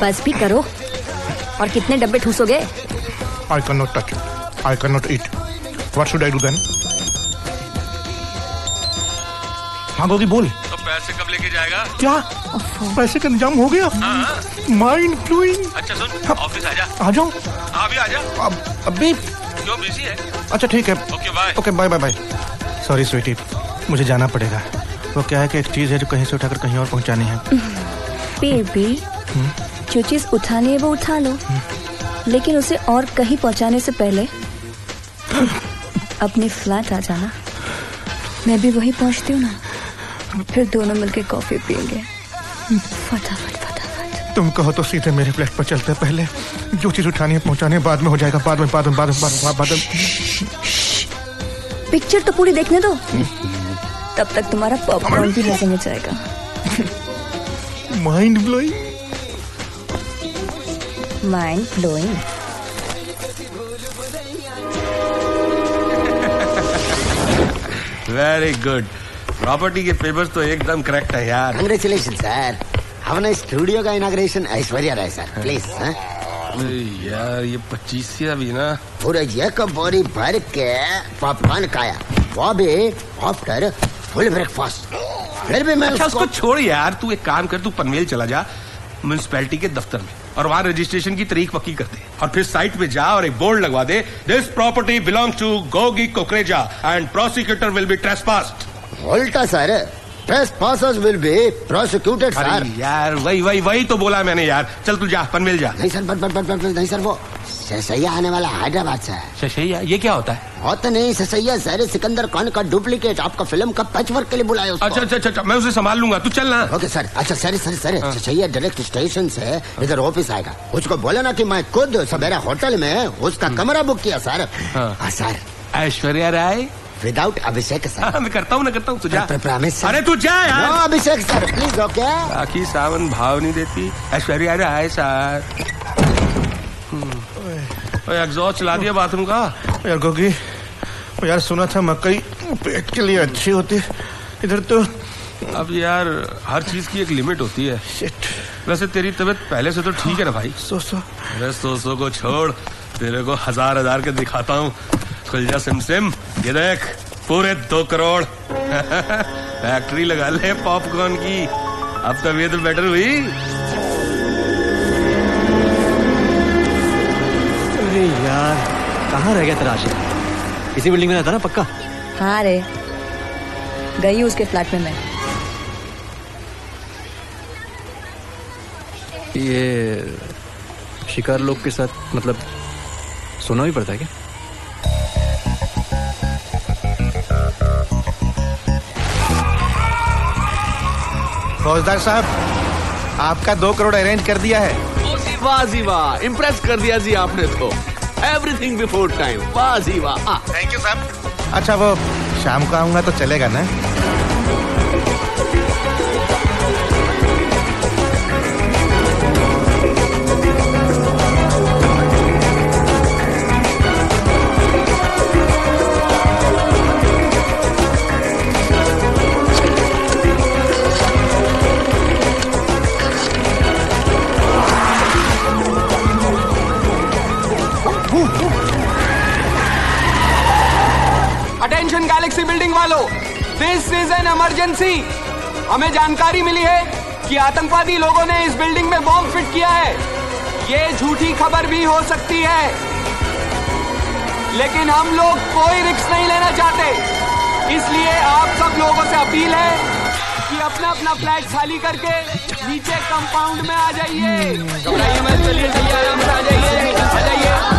बस भी करो, और कितने डब्बे ठूसोगे? I cannot touch it. I cannot eat. What should I do then? हाँ गोगी बोल। तो पैसे कब लेके जाएगा? क्या? पैसे का इंतजाम हो गया? Mind blowing. अच्छा सुन, ऑफिस आजा। आ जाओ। हाँ अभी आजा। अब अभी? क्यों बिजी है? अच्छा ठीक है। Okay bye. Okay bye bye bye. Sorry Sweety, मुझे जाना पड़ेगा। वो क्या है कि एक चीज है जो कहीं से उठाकर कहीं और पहुंचानी है। बेबी, जो चीज उठानी है वो उठा लो, लेकिन उसे और कहीं पहुंचाने से पहले अपने फ्लैट आ जाना। मैं भी वहीं पहुंचती हूँ ना, फिर दोनों मिलके कॉफी पियेंगे। फटाफट फटाफट। तुम कहो तो सीधे मेरे फ्लैट पर चलते, पहले जो चीज उठानी है पहुंचाने, बाद में हो जाएगा। बाद में बाद में बाद में बाद में पिक्चर तो पूरी देखने दो, तब तक तुम्हारा पॉपकॉर्न भी लगे में जाएगा। Mind blowing, mind blowing. Very good. Property के पेपर्स तो एकदम करेक्ट है यार। कांग्रेचुलेशन सर, हमने स्टूडियो का inauguration Aishwarya Rai sir. Please यार, ये पच्चीसिया भी ना पूरा एक बोरी भर के पॉपकॉर्न खाया, वो भी आफ्टर फुल ब्रेकफास्ट। फिर भी मैं अच्छा उसको, उसको छोड़ यार। तू एक काम कर, तू पनवेल चला जा म्यूनसिपैलिटी के दफ्तर में, और वहाँ रजिस्ट्रेशन की तारीख पक्की कर दे, और फिर साइट पे जा और एक बोर्ड लगवा दे, this property belongs to Gogi Kokreja and prosecutor will be trespassed. उल्टा sir, trespassers will be prosecuted sir. यार वही वही वही तो बोला मैंने यार। चल तू जा, पनवेल जा। नहीं sir, but but but but नहीं सर, वो ससैया आने वाला हैदराबाद से है। ससैया ये क्या होता है? होता नहीं ससैया सर, सिकंदर खान का डुप्लीकेट। आपका फिल्म का पैचवर्क के लिए बुलाया उसको। अच्छा अच्छा अच्छा, मैं उसे संभाल लूंगा, तू चल ना। Okay sir. अच्छा sir sir sir ससैया direct station से इधर ऑफिस आएगा, उसको बोला ना कि मैं खुद सवेरा होटल में उसका कमरा बुक किया sir. Sir Aishwarya Rai without Abhishek sir. मैं करता हूँ ना करता हूँ। अरे तू जा यार। Abhishek sir please. ओके। आखिर सावन भाव नहीं देती। ऐश्वर्या राय सर। एग्जॉस्ट चला दिया बाथरूम का। यार गोगी, यार सुना था मकई पेट के लिए अच्छी होती, इधर तो अब यार हर चीज की एक लिमिट होती है। शिट। वैसे तेरी तबीयत पहले से तो ठीक है ना भाई? सो सो। अरे सो सो को छोड़, तेरे को हजार हजार के दिखाता हूँ। खुलजा सिम सिम, ये देख पूरे दो करोड़ फैक्ट्री लगा ले पॉपकॉर्न की। अब तबीयत बेटर हुई? अरे यार कहाँ रह गया तेरा आशिक? इसी बिल्डिंग में रहता ना पक्का? हाँ रे, गई उसके फ्लैट में मैं। ये शिकार लोग के साथ मतलब सुना भी पड़ता है क्या? फौजदार साहब, आपका दो करोड़ अरेंज कर दिया है। वाह जी वाह, इम्प्रेस कर दिया जी आपने तो। Everything before time. वाह जी वाह, थैंक यू साहब। अच्छा वो शाम को आऊंगा तो चलेगा ना? गैलेक्सी बिल्डिंग वालों, दिस इज एन इमरजेंसी। हमें जानकारी मिली है कि आतंकवादी लोगों ने इस बिल्डिंग में बॉम्ब फिट किया है। ये झूठी खबर भी हो सकती है, लेकिन हम लोग कोई रिस्क नहीं लेना चाहते। इसलिए आप सब लोगों से अपील है कि अपना अपना फ्लैट खाली करके नीचे कंपाउंड में आ जाइए। चलिए चलिए आराम से आ जाइए आ जाइए।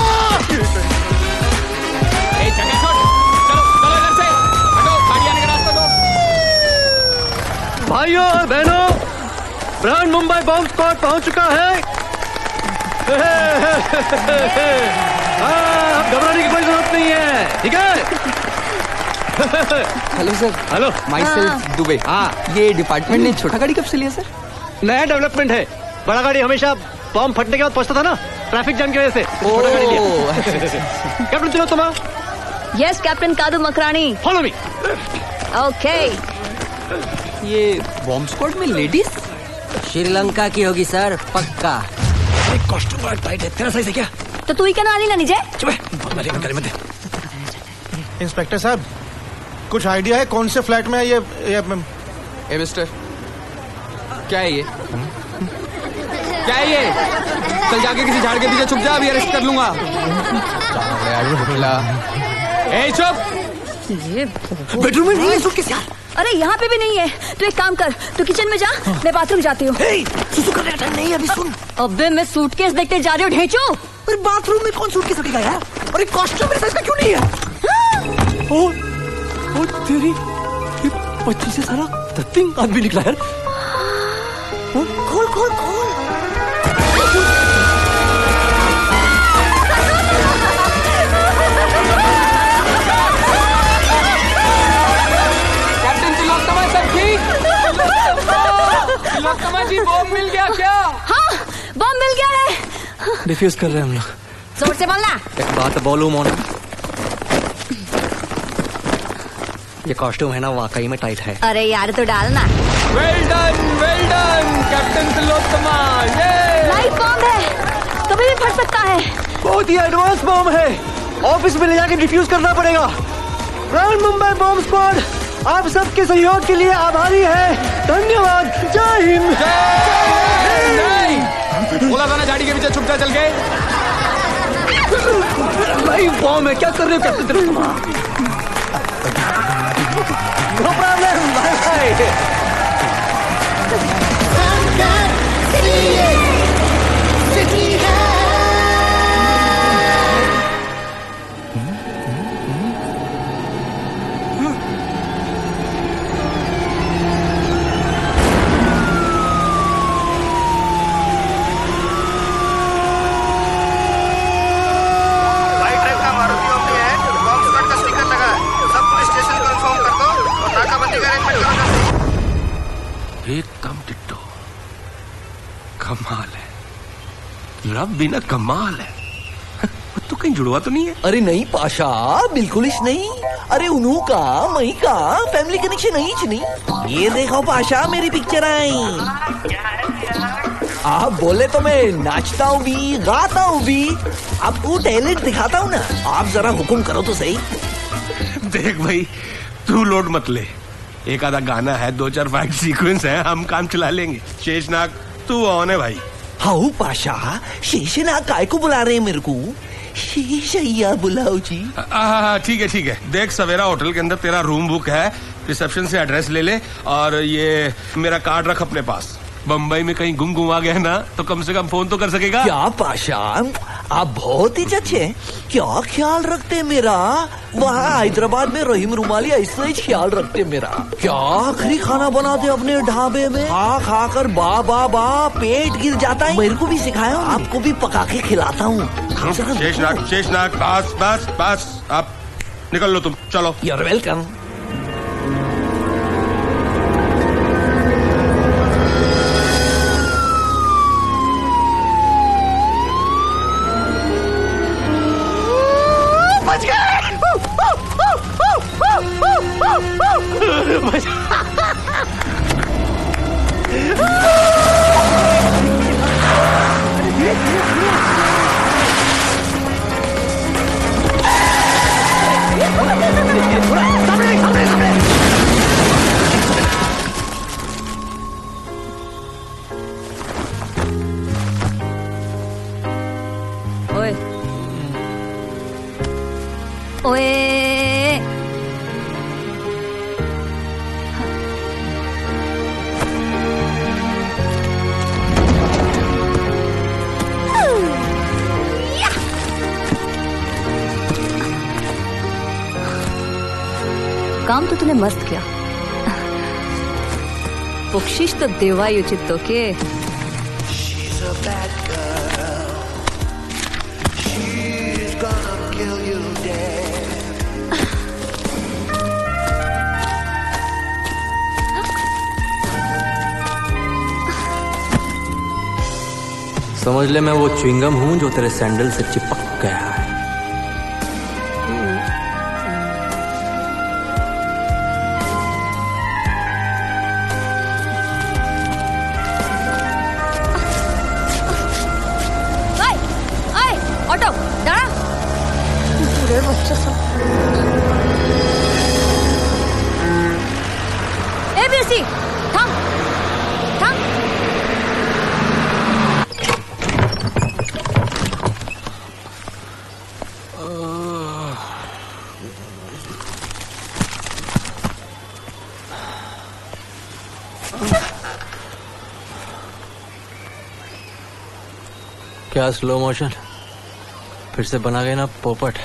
ए जगह छोड़, चलो चलो इधर से हटो, गाड़ियां का रास्ता दो। भाइयों और बहनों, ब्रांड मुंबई बॉम्ब स्क्वाड पहुंच चुका है। घबराने की कोई जरूरत नहीं है, ठीक है। Hello sir. Hello, myself Dubey. हाँ, ये डिपार्टमेंट ने छोटा गाड़ी कब से लिया सर? नया डेवलपमेंट है, बड़ा गाड़ी हमेशा बॉम्ब फटने के बाद पहुंचता था ना, ट्रैफिक जाम की वजह से छोटा गाड़ी लिया। कैप्टन चलो तुम। Yes captain Kadu Makrani, follow me. Okay, ये बॉम्ब स्क्वाड में लेडीज श्रीलंका की होगी सर, पक्का। कॉस्ट्यूम बड़ा टाइट है, तेरा साइज है क्या? तो तू ही क्या नाली लानी जाए। इंस्पेक्टर साहब, कुछ आइडिया है कौन से फ्लैट में है ये? ये ए मिस्टर, क्या है ये? हुँ? क्या है ये? कल जाके किसी झाड़ के पीछे छुप जा, अभी अरेस्ट कर लूंगा। ए चुप, बेडरूम में नहीं है सुसु किसी। अरे यहाँ पे भी नहीं है, तो एक काम कर, तू किचन में जा, मैं बाथरूम जाती हूँ। सुसु करने का टाइम नहीं है अभी, सुन। अबे मैं सूटकेस देखते जा रही हूँ, ढेंचो। पर बाथरूम में कौन सूटकेस रखेगा यार? और एक कॉस्ट्यूम मेरे साइज का क्यों नहीं है? ओ ओ तेरी, ये पच्चीस से सारा तत्तिंग आदमी निकला यार। खोल खोल खोल। कैप्टन तिलोत्तमा सब ठीक? तिलोत्तमा जी, बॉम्ब मिल गया क्या? हाँ, बॉम्ब मिल गया है। डिफ्यूज कर रहे हैं हम लोग। जोर से बोलना। एक बात बोलूं मोना, ये कॉस्ट्यूम है ना वाकई में टाइट है। अरे यार तो डालना। Well done, well done captain Tilottama. ये लाइट बॉम्ब है, कभी भी फट सकता है। बहुत ही एडवांस बॉम्ब है, ऑफिस में ले जाके डिफ्यूज करना पड़ेगा। ब्रांड मुंबई बॉम्ब स्क्वाड आप सबके सहयोग के लिए आभारी है, धन्यवाद। जय हिंद। जय बोला था ना, झाड़ी के पीछे छुपता चल गए। लाइट बॉम्ब है, क्या कर रहे हो captain Tilottama? No problem, bye bye. Sangar City, city hai. एकदम डिट्टो, कमाल है, रब बिना कमाल है। तू कहीं जुड़वा तो नहीं है? अरे नहीं पाशा, बिल्कुल इस नहीं। अरे उन्हों का मई का फैमिली कनेक्शन नहीं चुनी। ये देखो पाशा, मेरी पिक्चर आई। आप बोले तो मैं नाचता हूँ भी, गाता हूँ भी, आपको टैलेंट दिखाता हूँ ना। आप जरा हुक्म करो तो सही। देख भाई, तू लोड मत ले, एक आधा गाना है, दो चार फाइट सीक्वेंस है, हम काम चला लेंगे। शेषनाग तू ऑन है भाई। हाउ पाशा, शेषनाग काय को बुला रहे हैं मेरे को? शेषैया बुलाओ जी। हाँ ठीक है ठीक है। देख सवेरा होटल के अंदर तेरा रूम बुक है, रिसेप्शन से एड्रेस ले ले और ये मेरा कार्ड रख अपने पास। बम्बई में कहीं गुम गुम आ गया ना तो कम से कम फोन तो कर सकेगा। क्या पाशा, आप बहुत ही अच्छे हैं, क्या ख्याल रखते हैं मेरा। वहाँ हैदराबाद में रहीम रुमाली ऐसा ही ख्याल रखते हैं मेरा। क्या आखिरी खाना बनाते अपने ढाबे में, खा खा कर बा बा बा पेट गिर जाता है। मेरे को भी सिखाया, आपको भी पका के खिलाता हूँ। शेषनाग शेषनाग, बस बस बस, आप निकल लो तुम, चलो। You are welcome. Stop it! काम तो तूने मस्त किया। बख्शिश तो देवाई उचित तो के। समझ ले मैं वो च्युइंगम हूँ जो तेरे सैंडल से चिपक गया है। क्या स्लो मोशन फिर से बना गए ना पोपट।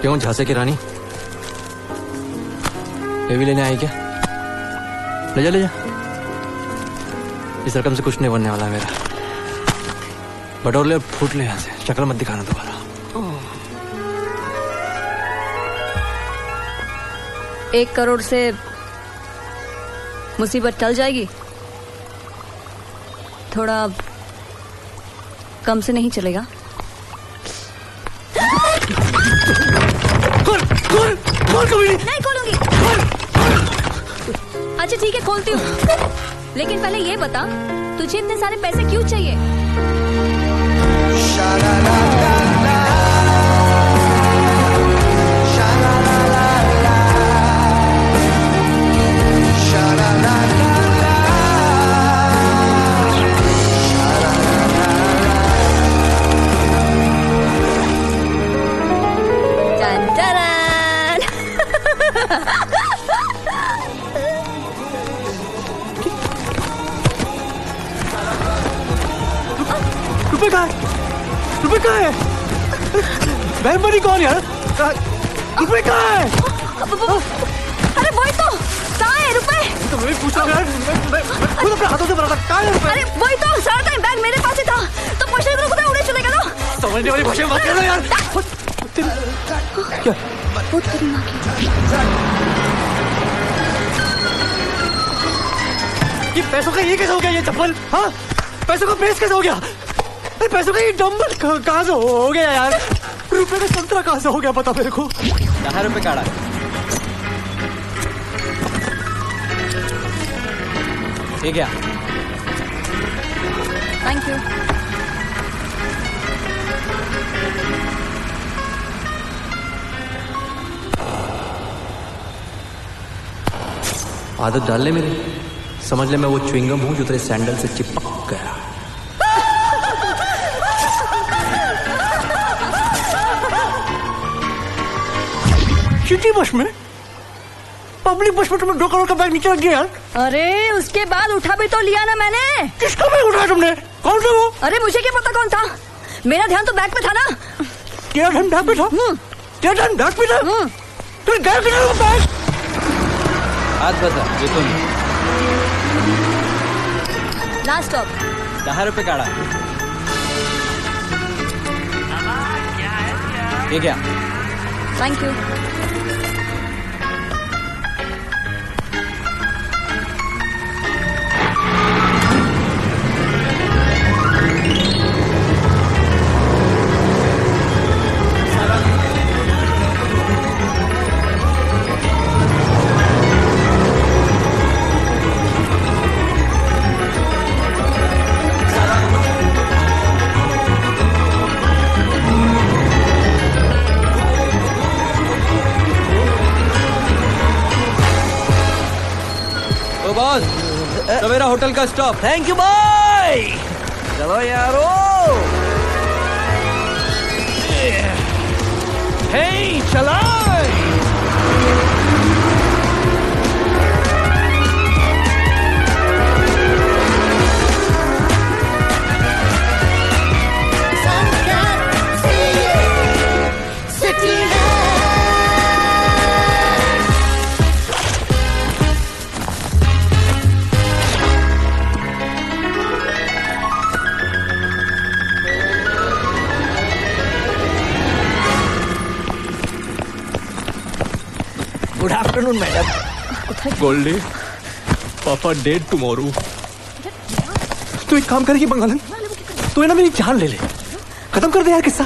क्यों झांसे की रानी हेवी लेने आई क्या? ले जा ले जा, इस रकम से कुछ नहीं बनने वाला मेरा। बटोर ले और फूट ले यहाँ से, शक्ल मत दिखाना दोबारा। एक करोड़ से मुसीबत टल जाएगी, थोड़ा कम से नहीं चलेगा? खोल, खोल, खोल कभी नहीं। नहीं खोलूंगी। अच्छा ठीक है खोलती हूँ, लेकिन पहले ये बता तुझे इतने सारे पैसे क्यों चाहिए? रुपए कहाँ है? रुपए कहाँ है? बहन बनी कौन यार? रुपए कहाँ है? अरे वही तो, कहाँ है रुपए? तो मैं पूछा यार, मैं खुद अपने हाथों से बना था, कहाँ है रुपए? अरे वही तो, सारा टाइम बैग मेरे पास ही था, तो पूछने को खुदा उड़े चले गए तो। समझने वाली भाषा मत करना यार। क्या? बहुत करीमा की। ये पैसों का ये कैसे हो गया ये चप्पल? हाँ? पैसों का प्रेस कैसे हो गया? अरे पैसों का ये डम्बल कहाँ से हो गया यार? रुपए का संतरा कहाँ से हो गया पता मेरे को? कहाँ रुपए काढ़ा? ठीक है। Thank you. आदत डाल ले मेरी, समझ ले मैं वो च्युइंगम हूँ जो तेरे सैंडल से चिपक गया। सिटी बस में, पब्लिक बस में तुमने दो करोड़ का बैग नीचे रख दिया यार। अरे उसके बाद उठा भी तो लिया ना मैंने। किसका बैग उठाया तुमने? कौन था वो? अरे मुझे क्या पता कौन था, मेरा ध्यान तो बैग पे था ना। तेरा ध्यान बैग पे था? तेरा ध्यान बैग पे था? तेरे गया किधर वो बैग? आज बता ये तो नहीं। Last stop. कहाँ रुपए काढ़ा? ये क्या? Thank you. सवेरा होटल का स्टॉप। Thank you bye. चलो यारो। हे चला। Good afternoon madam. गोल्डी, पापा डेट टुमारो। तू एक काम करेगी बंगालन, तू है ना मेरी जान ले ले, खत्म कर दे यार किस्सा।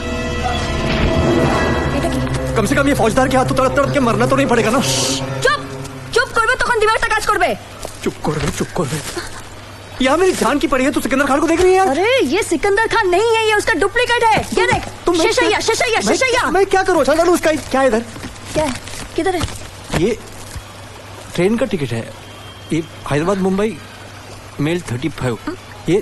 कम से कम ये फौजदार के हाथ तो तड़प तड़प के मरना तो नहीं पड़ेगा ना। चुप चुप करबे तखन दीवारटा काज करबे। चुप करबे चुप करबे। यार मेरी जान की पड़ी है, तू सिकंदर खान को देख रही है यार। अरे ये सिकंदर खान नहीं है, ये उसका डुप्लीकेट है। ये देख तुम शेषैया शेषैया शेषैया। मैं क्या करूं चल उसका। क्या इधर क्या है? किधर है? ये ट्रेन का टिकट है, ये Hyderabad Mumbai mail thirty five. ये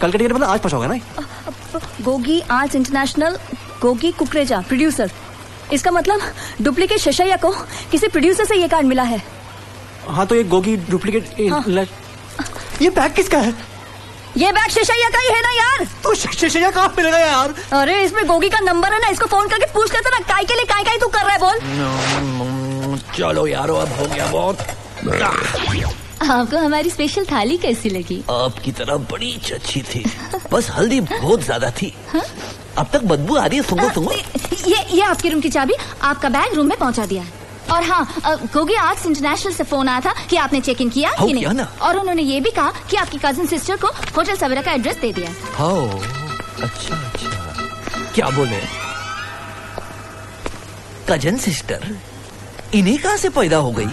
कल का टिकट मतलब आज पहुंचा होगा ना। Gogi arts international, Gogi Kukreja producer. इसका मतलब डुप्लीकेट शेषैया को किसी प्रोड्यूसर से ये कार्ड मिला है। हाँ तो ये गोगी डुप्लीकेट। ये बैग किसका है? ये बैग शेषैया का ही है ना यार। तो शेषैया कहाँ मिलेगा यार? अरे इसमें गोगी का नंबर है ना, इसको फोन करके पूछ लेते ना। काय के लिए काय काय तू कर रहा है बोल। चलो यारो अब हो गया बहुत। आपको हमारी स्पेशल थाली कैसी लगी? आपकी तरह बड़ी अच्छी थी, बस हल्दी बहुत ज्यादा थी। हा? अब तक बदबू आ रही है। सुंगो सुंगो। ये ये आपके रूम की चाबी, आपका बैग रूम में पहुँचा दिया। और हाँ, गोगी आर्ट्स इंटरनेशनल से फोन आया था कि आपने चेक इन किया कि नहीं ना? और उन्होंने ये भी कहा कि आपकी कजिन सिस्टर को होटल सवेरा का एड्रेस दे दिया। हाँ, अच्छा अच्छा। क्या बोले? कजिन सिस्टर इन्हें कहाँ से पैदा हो गई?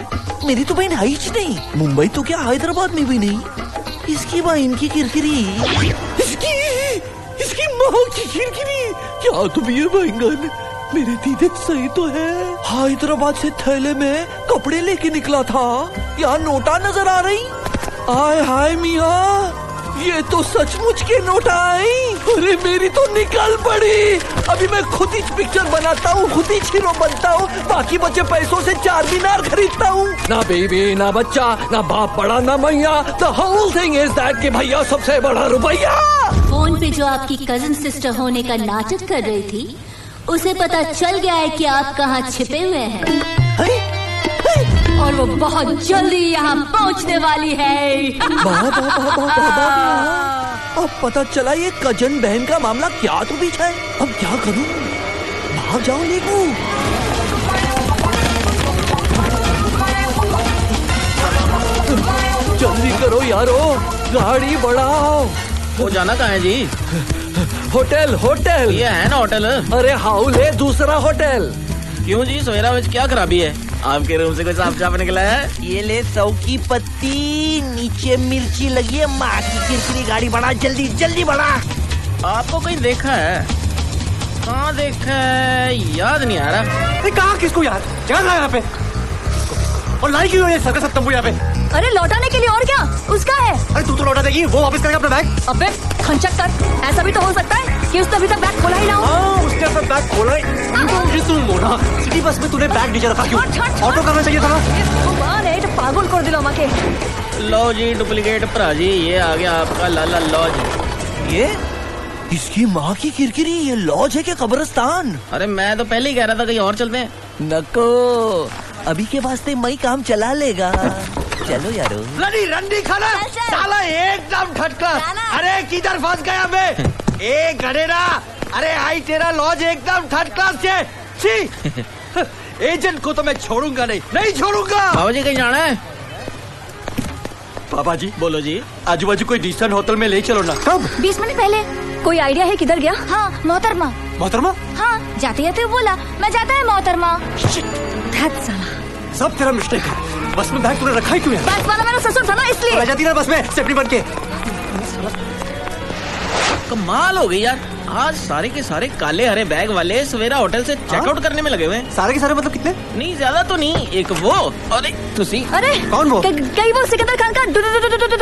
मेरी तो बहन है ही नहीं, मुंबई तो क्या हैदराबाद में भी नहीं। इसकी बहन, इनकी किरकिरी, इसकी इसकी माँ की किरकिरी। क्या तुम ये बैंगन मेरे दीदी सही तो है? हैदराबाद से थैले में कपड़े लेके निकला था, यहाँ नोटा नजर आ रही। आय हाय मियाँ, ये तो सचमुच के नोटा आई। अरे मेरी तो निकाल पड़ी। अभी मैं खुद ही पिक्चर बनाता हूँ, खुद ही हीरो बनता हूँ, बाकी बचे पैसों से चार मीनार खरीदता हूँ। ना बेबी ना बच्चा, ना बाप बड़ा ना मैया। The whole thing is that कि भैया सबसे बड़ा रुपया। फोन पे जो आपकी कजिन सिस्टर होने का नाटक कर रही थी, उसे पता चल गया है कि आप कहाँ छिपे हुए हैं, और वो बहुत जल्दी यहाँ पहुँचने वाली है। बाबा बाबा बाबा। अब पता चला ये कजन बहन का मामला क्या तो बीच है। अब क्या करूँ? भाग जाओ नीकू। जल्दी करो यारो, गाड़ी बढ़ाओ। वो जाना कहाँ है जी? Hotel hotel. ये है ना होटल। अरे हाउल है दूसरा होटल। क्यों जी सवेरा में क्या खराबी है? आपके रूम से कोई साफ साफ निकला है? ये ले सौ की पत्ती, नीचे मिर्ची लगी है। माँ की किरकिरी, गाड़ी बढ़ा जल्दी जल्दी बढ़ा। आपको कहीं देखा है? कहाँ देखा है? याद नहीं आ रहा। कहा किसको याद? क्या था यहाँ पे? और लाई क्यों सका सब तम्बू यहाँ पे? अरे लौटाने के लिए और क्या उसका है। अरे तू तो लौटा देगी, वो वापस करेगा अपना बैग। अबे खंचक कर, ऐसा भी तो हो सकता है कि उसने अभी तक बैग खोला ही ना हो। उसने अपना बैग खोला ही। तू मोना सिटी बस में तूने बैग नीचे रखा क्यों? ऑटो करना चाहिए था ना। पागल कर दिला माँ के। लो जी डुप्लीकेट भरा जी, ये आ गया आपका लाला लॉज। ये इसकी माँ की किरकिरी, ये लॉज है क्या कब्रिस्तान? अरे मैं तो पहले ही कह रहा था कहीं और चलते हैं। नको, अभी के वास्ते मई काम चला लेगा। चलो यारो। लड़ी रंडी खाना साला एकदम ठटका। अरे किधर फंस गया मैं? ए गडेरा, अरे आई तेरा लॉज एकदम थर्ड क्लास से। एजेंट को तो मैं छोड़ूंगा नहीं, नहीं छोड़ूंगा। बाबा जी कहीं जाना है? पापा जी बोलो जी। आजू बाजू कोई डिसेंट होटल में ले चलो ना। कब? बीस मिनट पहले। कोई आइडिया है किधर गया? हाँ मोहतरमा। मोहतरमा? हाँ जाते जाते बोला मैं जाता है मोहतरमा। सब तेरा मिस्टेक है। बस में बैग तूने रखा ही क्यों? बस वाला मेरा ससुर था ना, इसलिए। आ जाती ना बस में सेफ्टी बन के। कमाल हो गई यार, आज सारे के सारे काले हरे बैग वाले सवेरा होटल से चेकआउट करने में लगे हुए हैं। सारे के सारे मतलब कितने? नहीं ज्यादा तो नहीं, एक वो। अरे तुसी। अरे कौन वो? कई वो सिकंदर खान का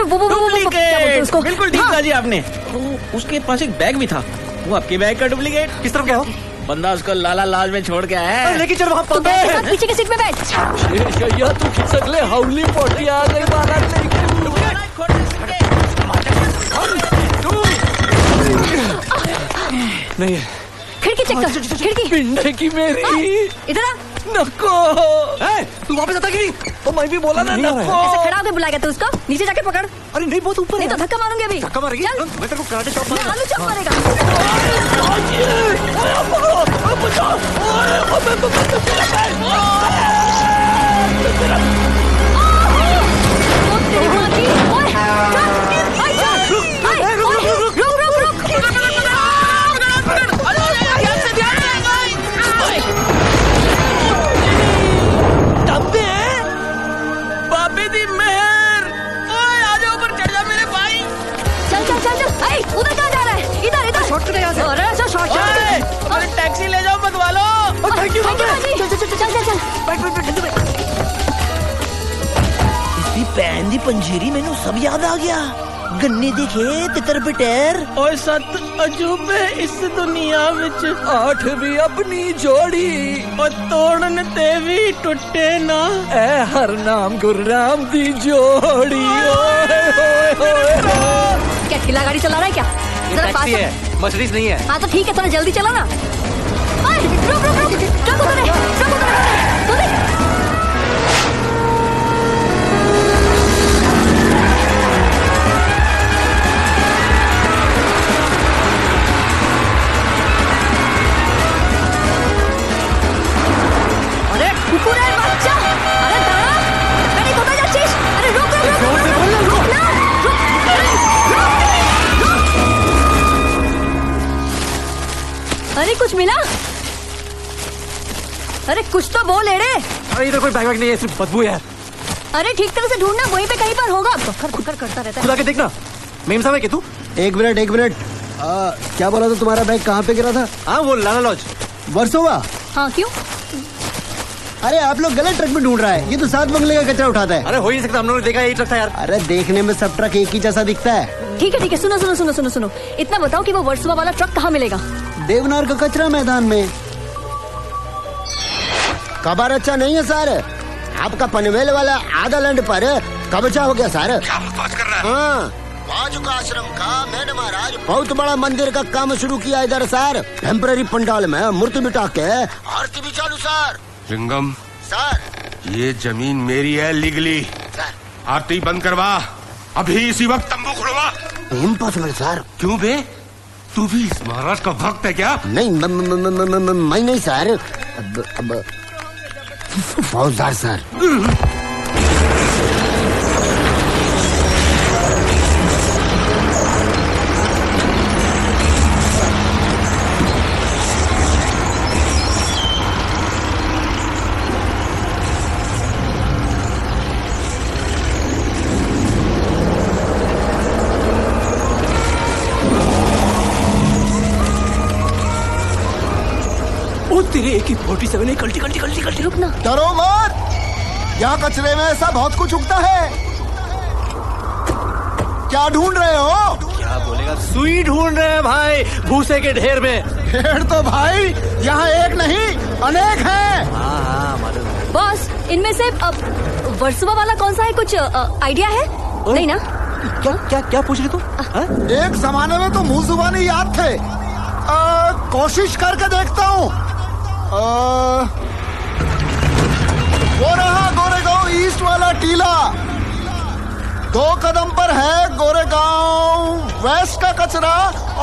डुप्लीकेट। उसको बिल्कुल ठीक कहा जी आपने। उसके पास एक बैग भी था, वो आपके बैग का डुप्लीकेट। किस तरफ गया हो? बंदा उसको लाला लाज में छोड़ के आया। लेकिन चल वहाँ पे पीछे की सीट में बैठ। शेषैया तू खिसक ले, हाउली पड़ यार। नहीं बारा नहीं नहीं है। खिड़की चेक कर, खिड़की। पिंडे की मेरी। इधर आ। नको। तू वापस आता कि नहीं? तो मैं भी बोला ना नको। ऐसे खड़ा होकर बुलाएगा तो उसको नीचे जाके पकड़। अरे नहीं बहुत ऊपर है। नहीं तो धक्का मारूंगी अभी। धक्का मारेगी? मैं तेरे को कराटे चॉप मारूंगा। आलू चॉप मारेगा। पैन दी पंजीरी मैनू सब याद आ गया। गन्ने दे खेत कर बटेर और सत अजूबे इस दुनिया विच आठ भी अपनी जोड़ी और तोड़न ते भी टुटे ना ए हर नाम गुरनाम दी जोड़ी। ओए ओए ओए क्या ठेला गाड़ी चला रहा है क्या? जरा फास्ट है, मर्सिडीज नहीं है। हाँ तो ठीक है, थोड़ा जल्दी चला ना। ओए रुक रुक रुक रुक रुक अरे कुछ मिला? अरे कुछ तो बोल एड़े। अरे इधर कोई बैग वैग नहीं है, सिर्फ बदबू है। अरे ठीक तरह से ढूंढना, वहीं पे कहीं पर होगा। बखर बखर करता रहता है। खुदा के देखना। मेम साहब है क्या तू? एक मिनट एक मिनट, क्या बोला था? तुम्हारा बैग कहाँ पे गिरा था? हाँ वो लाला लॉज, वर्सोवा। हाँ क्यों? अरे आप लोग गलत ट्रक में ढूंढ रहा है, ये तो सात बंगले का कचरा उठाता है। अरे हो ही नहीं सकता, हम लोगों ने देखा यही ट्रक था यार। अरे देखने में सब ट्रक एक ही जैसा दिखता है। ठीक है ठीक है, सुनो सुनो सुनो सुनो सुनो इतना बताओ कि वो वर्सोवा वाला ट्रक कहाँ मिलेगा? देवनार का कचरा मैदान में। कबार अच्छा नहीं है सर, आपका पनवेल वाला आधा लैंड पर कब्जा हो गया सर। क्या बात कर रहा है? हाँ वाजुका आश्रम का मैंने महाराज बहुत बड़ा मंदिर का काम शुरू किया इधर सर। टेम्पररी पंडाल में मूर्ति बिठा के आरती भी चालू सर। लिंगम सर, ये जमीन मेरी है लीगली। आरती बंद करवा अभी, इसी वक्त तंबू खुलवा। Impossible sir. क्यों बे, तू भी इस महाराज का भक्त है क्या? नहीं म, म, म, म, म, मैं नहीं सर। अब अब फौजदार सर। फोर्टी सेवन कल्टी कल्टी कल्टी कल्टी रुकना। डरो मत, यहाँ कचरे में ऐसा बहुत कुछ उगता है। क्या ढूंढ रहे हो? क्या बोलेगा? सुई ढूंढ रहे हैं भाई, भूसे के ढेर में। ढेर तो भाई यहाँ एक नहीं अनेक हैं। हाँ हाँ मालूम है बॉस। इनमें से वर्सोवा वाला कौन सा है, कुछ आइडिया है? ओ, नहीं ना। क्या क्या क्या पूछ रही तू? एक जमाने में तो मुँह जुबानी याद थे। कोशिश करके देखता हूँ। आ, वो रहा गोरेगांव ईस्ट वाला टीला। दो कदम पर है गोरेगांव वेस्ट का कचरा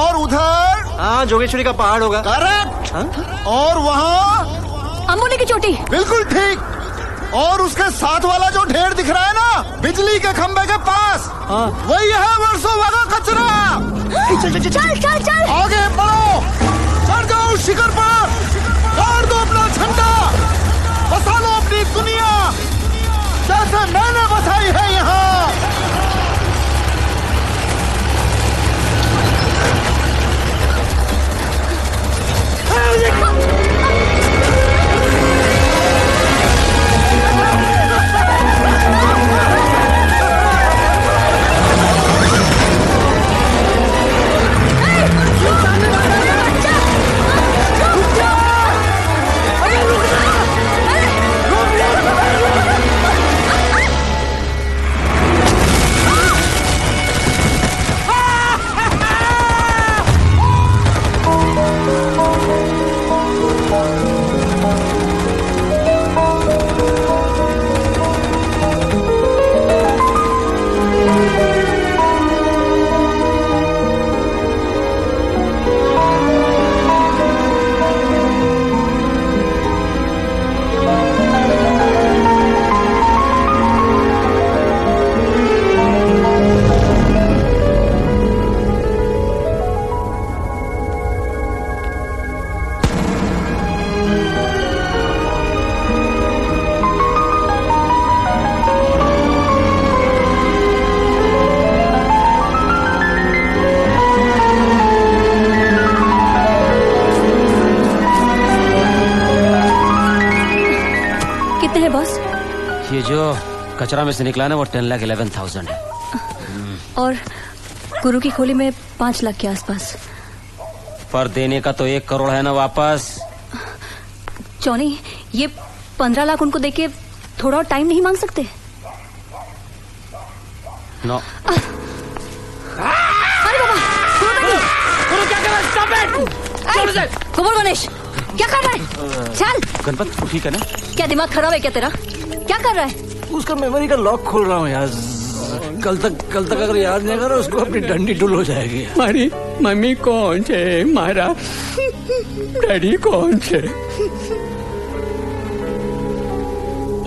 और उधर हाँ जोगेश्वरी का पहाड़ होगा। करेक्ट। और वहाँ अमूली की चोटी। बिल्कुल ठीक। और उसके साथ वाला जो ढेर दिख रहा है ना बिजली के खंबे के पास, हाँ वही है वर्सोवा का कचरा। चल चल चल चल चल आगे बढ़ो, चढ़ जाओ शिखर पर। मार दो अपना झंडा, बसा लो अपनी दुनिया जैसे मैंने बसाई है यहाँ। जो कचरा में से निकला ना वो टेन लाख इलेवन थाउजेंड है और गुरु की खोली में पाँच लाख के आसपास। पर देने का तो एक करोड़ है ना वापस। जॉनी ये पंद्रह लाख उनको देके थोड़ा और टाइम नहीं मांग सकते? नो। अरे बाबा गुरु क्या कर रहा है? Stop it! कुबल गणेश क्या कर रहा है? चल गणपत तू ठीक है ना? क्या दिमाग खराब है क्या तेरा? क्या कर रहा है? उसका मेमोरी का लॉक खोल रहा हूँ यार। कल तक कल तक अगर याद नहीं करो उसको अपनी डंडी डुल हो जाएगी। हमारी मम्मी कौन है? हमारा डैडी कौन है?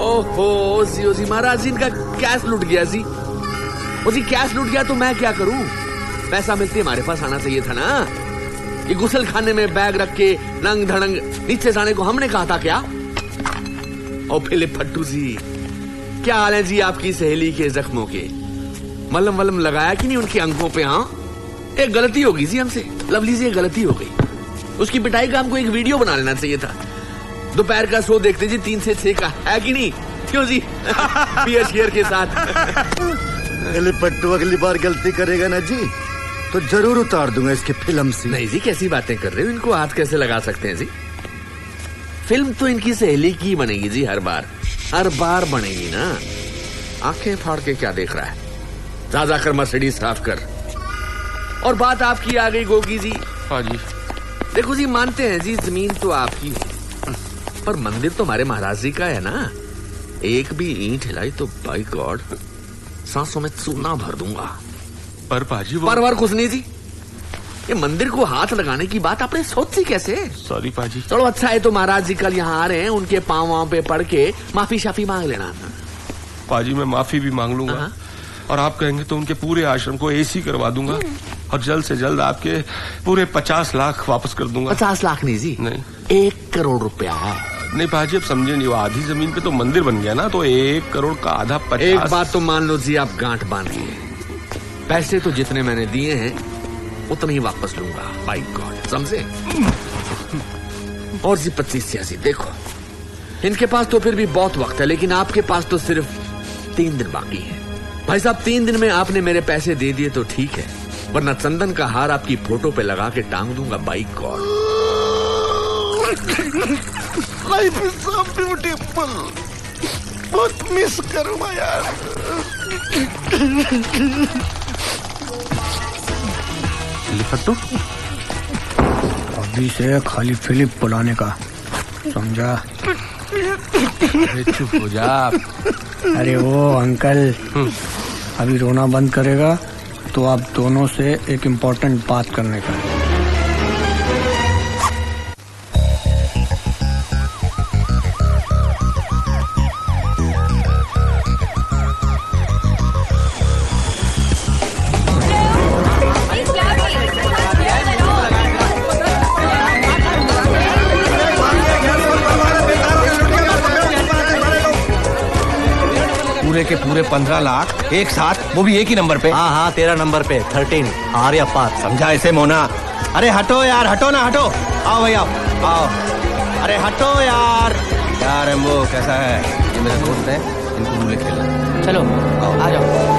ओहो ओसी ओसी महाराज जी इनका कैश लूट गया जी। ओसी कैश लूट गया तो मैं क्या करूं? पैसा मिलते हमारे पास आना चाहिए था ना। ये गुसल खाने में बैग रख के नंग धड़ंग नीचे जाने को हमने कहा था क्या? और फिलिप फट्टू जी क्या हाल है जी आपकी सहेली के जख्मों के? मलम वलम लगाया कि नहीं उनके अंगों पे? हाँ एक गलती होगी जी हमसे। लवली जी गलती हो गई। उसकी पिटाई का हमको एक वीडियो बना लेना चाहिए था। दोपहर का शो देखते जी तीन से छह का है कि नहीं क्यों जी? पियर शेयर के साथ। अगले पट्टू अगली बार गलती करेगा ना जी तो जरूर उतार दूंगा इसके फिल्म से। नहीं जी कैसी बातें कर रहे हो? इनको हाथ कैसे लगा सकते हैं जी? फिल्म तो इनकी सहेली की बनेगी जी। हर बार हर बार बनेगी ना। आंखें फाड़ के क्या देख रहा है? ज्यादा कर मर्सिडीज साफ कर। और बात आपकी आ गई गोगी जी। हाँ जी देखो जी मानते हैं जी जमीन तो आपकी है पर मंदिर तो हमारे महाराज जी का है ना। एक भी ईंट हिलाई तो बाय गॉड सांसों में चूना भर दूंगा। पर पाजी वो पर बार कुछ नहीं जी। ये मंदिर को हाथ लगाने की बात आपने सोची कैसे? सॉरी पाजी। चलो अच्छा है तो महाराज जी कल यहाँ आ रहे हैं उनके पाँव वाँव पे पड़ के माफी शाफी मांग लेना। पाजी मैं माफी भी मांग लूंगा और आप कहेंगे तो उनके पूरे आश्रम को एसी करवा दूंगा और जल्द से जल्द आपके पूरे पचास लाख वापस कर दूंगा। पचास लाख नहीं जी नहीं एक करोड़ रुपया है। नहीं पाजी अब समझे नहीं वो आधी जमीन पे तो मंदिर बन गया ना तो एक करोड़ का आधा पचास। एक बात तो मान लो जी आप गांठ बांध लिए। पैसे तो जितने मैंने दिए हैं उतने ही वापस लूंगा बाय गॉड समझे। और जी पच्चीस सियासी देखो इनके पास तो फिर भी बहुत वक्त है लेकिन आपके पास तो सिर्फ तीन दिन बाकी है। भाई साहब तीन दिन में आपने मेरे पैसे दे दिए तो ठीक है वरना चंदन का हार आपकी फोटो पे लगा के टांग दूंगा by god. Life is so beautiful. बहुत मिस करूंगा यार। लिपट्टू अभी से खाली फिलिप बुलाने का समझा? चुप हो जा। अरे वो अंकल अभी रोना बंद करेगा तो आप दोनों से एक इम्पोर्टेंट बात करने का। पूरे के पूरे पंद्रह लाख एक साथ वो भी एक ही नंबर पे। हाँ हाँ तेरा नंबर पे थर्टीन आर्या पाँच समझा इसे मोना। अरे हटो यार हटो ना हटो। आओ भैया आओ। अरे हटो यार यार वो कैसा है ये मेरे दोस्त है इनको मुझे खेलना। चलो आओ आ जाओ।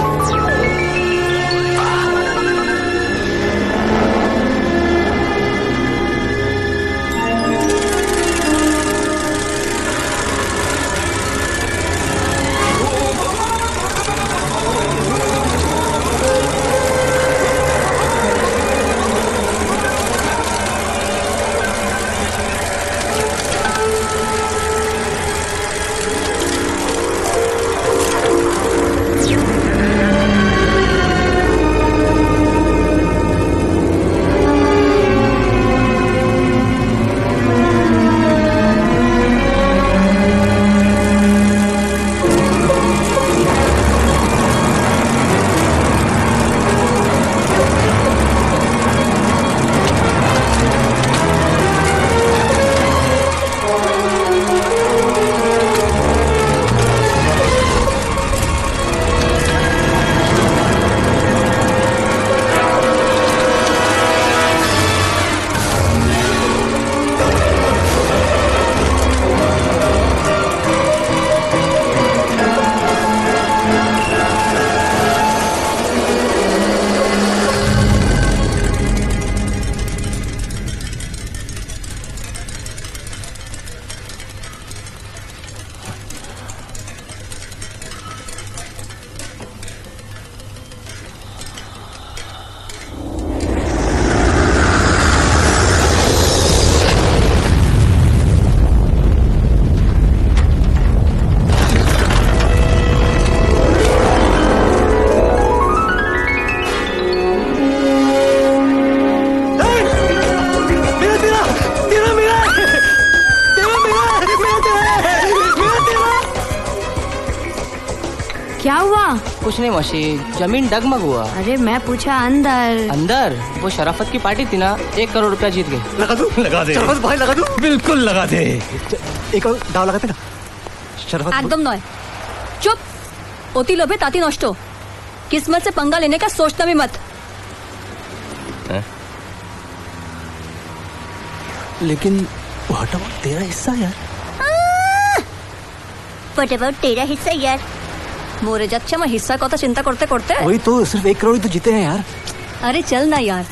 Yeah. कुछ नहीं मौसी, जमीन डगमग हुआ। अरे मैं पूछा अंदर। अंदर? वो शराफत की पार्टी थी ना, एक करोड़ रुपया जीत गई। लगा दूं? लगा दे शराफत भाई, लगा दूं? बिल्कुल लगा दे। एक और दाव लगाते ना शराफत। एकदम नॉय चुप, ओती लोभे ताती नष्टो। किस्मत से पंगा लेने का सोचना भी मत। लेकिन व्हाट अबाउट तेरा हिस्सा यार? व्हाट अबाउट तेरा हिस्सा यार? मोरे जच्चा में हिस्सा को तो चिंता करते करते वही तो सिर्फ एक करोड़ तो जीते हैं यार। अरे चल ना यार,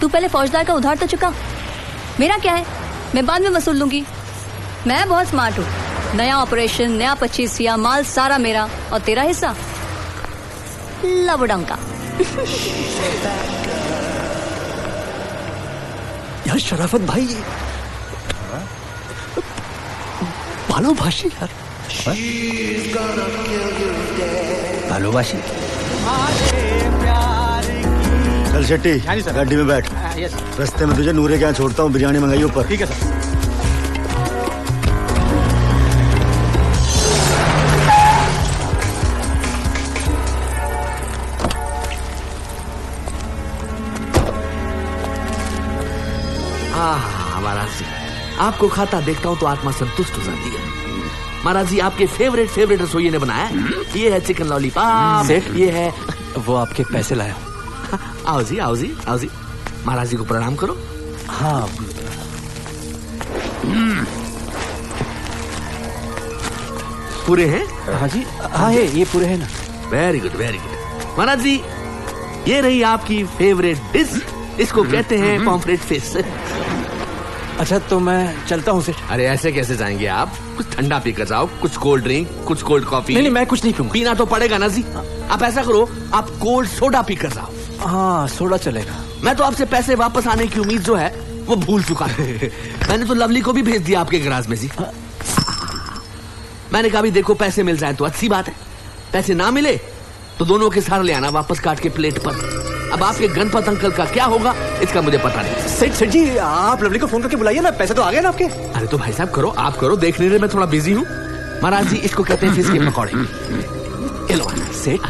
तू पहले फौजदार का उधार तो चुका, मेरा क्या है, मैं बाद में वसूल लूंगी। मैं बहुत स्मार्ट हूँ, नया ऑपरेशन, नया पच्चीसिया, माल सारा मेरा और तेरा हिस्सा लबडंका। यार शराफत भाई भालो भाषी यार, भालो भाषी। चल शेट्टी गाड़ी में बैठ, रास्ते में तुझे नूरे के यहाँ छोड़ता हूँ, बिरयानी मंगाई ऊपर। ठीक है सर। आपको खाता देखता हूँ तो आत्मा संतुष्ट हो जाती है। महाराज जी आपके फेवरेट फेवरेट रसोई ने बनाया है। ये है चिकन लॉलीपॉप, ये है वो आपके पैसे लाया। आओ जी आओ जी आओ जी, महाराज जी को प्रणाम करो। हाँ पूरे हैं? हाँ जी हाँ है, ये पूरे हैं ना। Very good very good. महाराज जी ये रही आपकी फेवरेट डिश, इसको कहते हैं पॉम्फ्रेट फिश। अच्छा तो मैं चलता हूँ सेठ। अरे ऐसे कैसे जाएंगे आप, कुछ ठंडा पीकर जाओ, कुछ कोल्ड ड्रिंक, कुछ कोल्ड कॉफी। नहीं नहीं मैं कुछ नहीं पीऊंगा। पीना तो पड़ेगा ना जी। आप ऐसा करो, आप कोल्ड सोडा पीकर जाओ। हाँ सोडा चलेगा। मैं तो आपसे पैसे वापस आने की उम्मीद जो है वो भूल चुका हूँ। मैंने तो लवली को भी भेज दिया आपके गराज में जी। मैंने कहा भी देखो पैसे मिल जाए तो अच्छी बात है, पैसे ना मिले तो दोनों के साथ ले आना वापस काट के प्लेट पर। अब आपके गणपत अंकल का क्या होगा इसका मुझे पता नहीं। सेठ सेठ जी आप लवली को फोन करके बुलाइए ना, पैसे तो आ गए ना आपके। अरे तो भाई साहब करो आप करो, देख नहीं रहे मैं थोड़ा बिजी हूँ। महाराज जी इसको कहते हैं फिश के पकौड़े। लो सेठ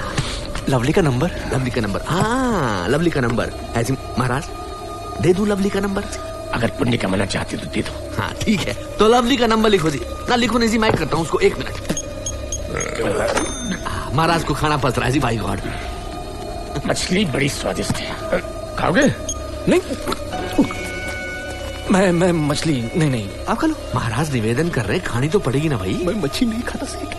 लवली का नंबर। लवली का नंबर? हाँ लवली का नंबर है जी महाराज, दे दूं लवली का नंबर? अगर पुण्य कमाना चाहते तो दे दो। हाँ ठीक है तो लवली का नंबर लिखो जी। ना लिखो नहीं जी, मैं करता हूँ उसको, एक मिनट। महाराज को खाना पसरा है जी। भाई गॉड मछली बड़ी स्वादिष्ट है, खाओगे? नहीं मैं मैं मछली नहीं नहीं आप खा लो। महाराज निवेदन कर रहे, खानी तो पड़ेगी ना भाई। मैं मछली नहीं खाता सेठ।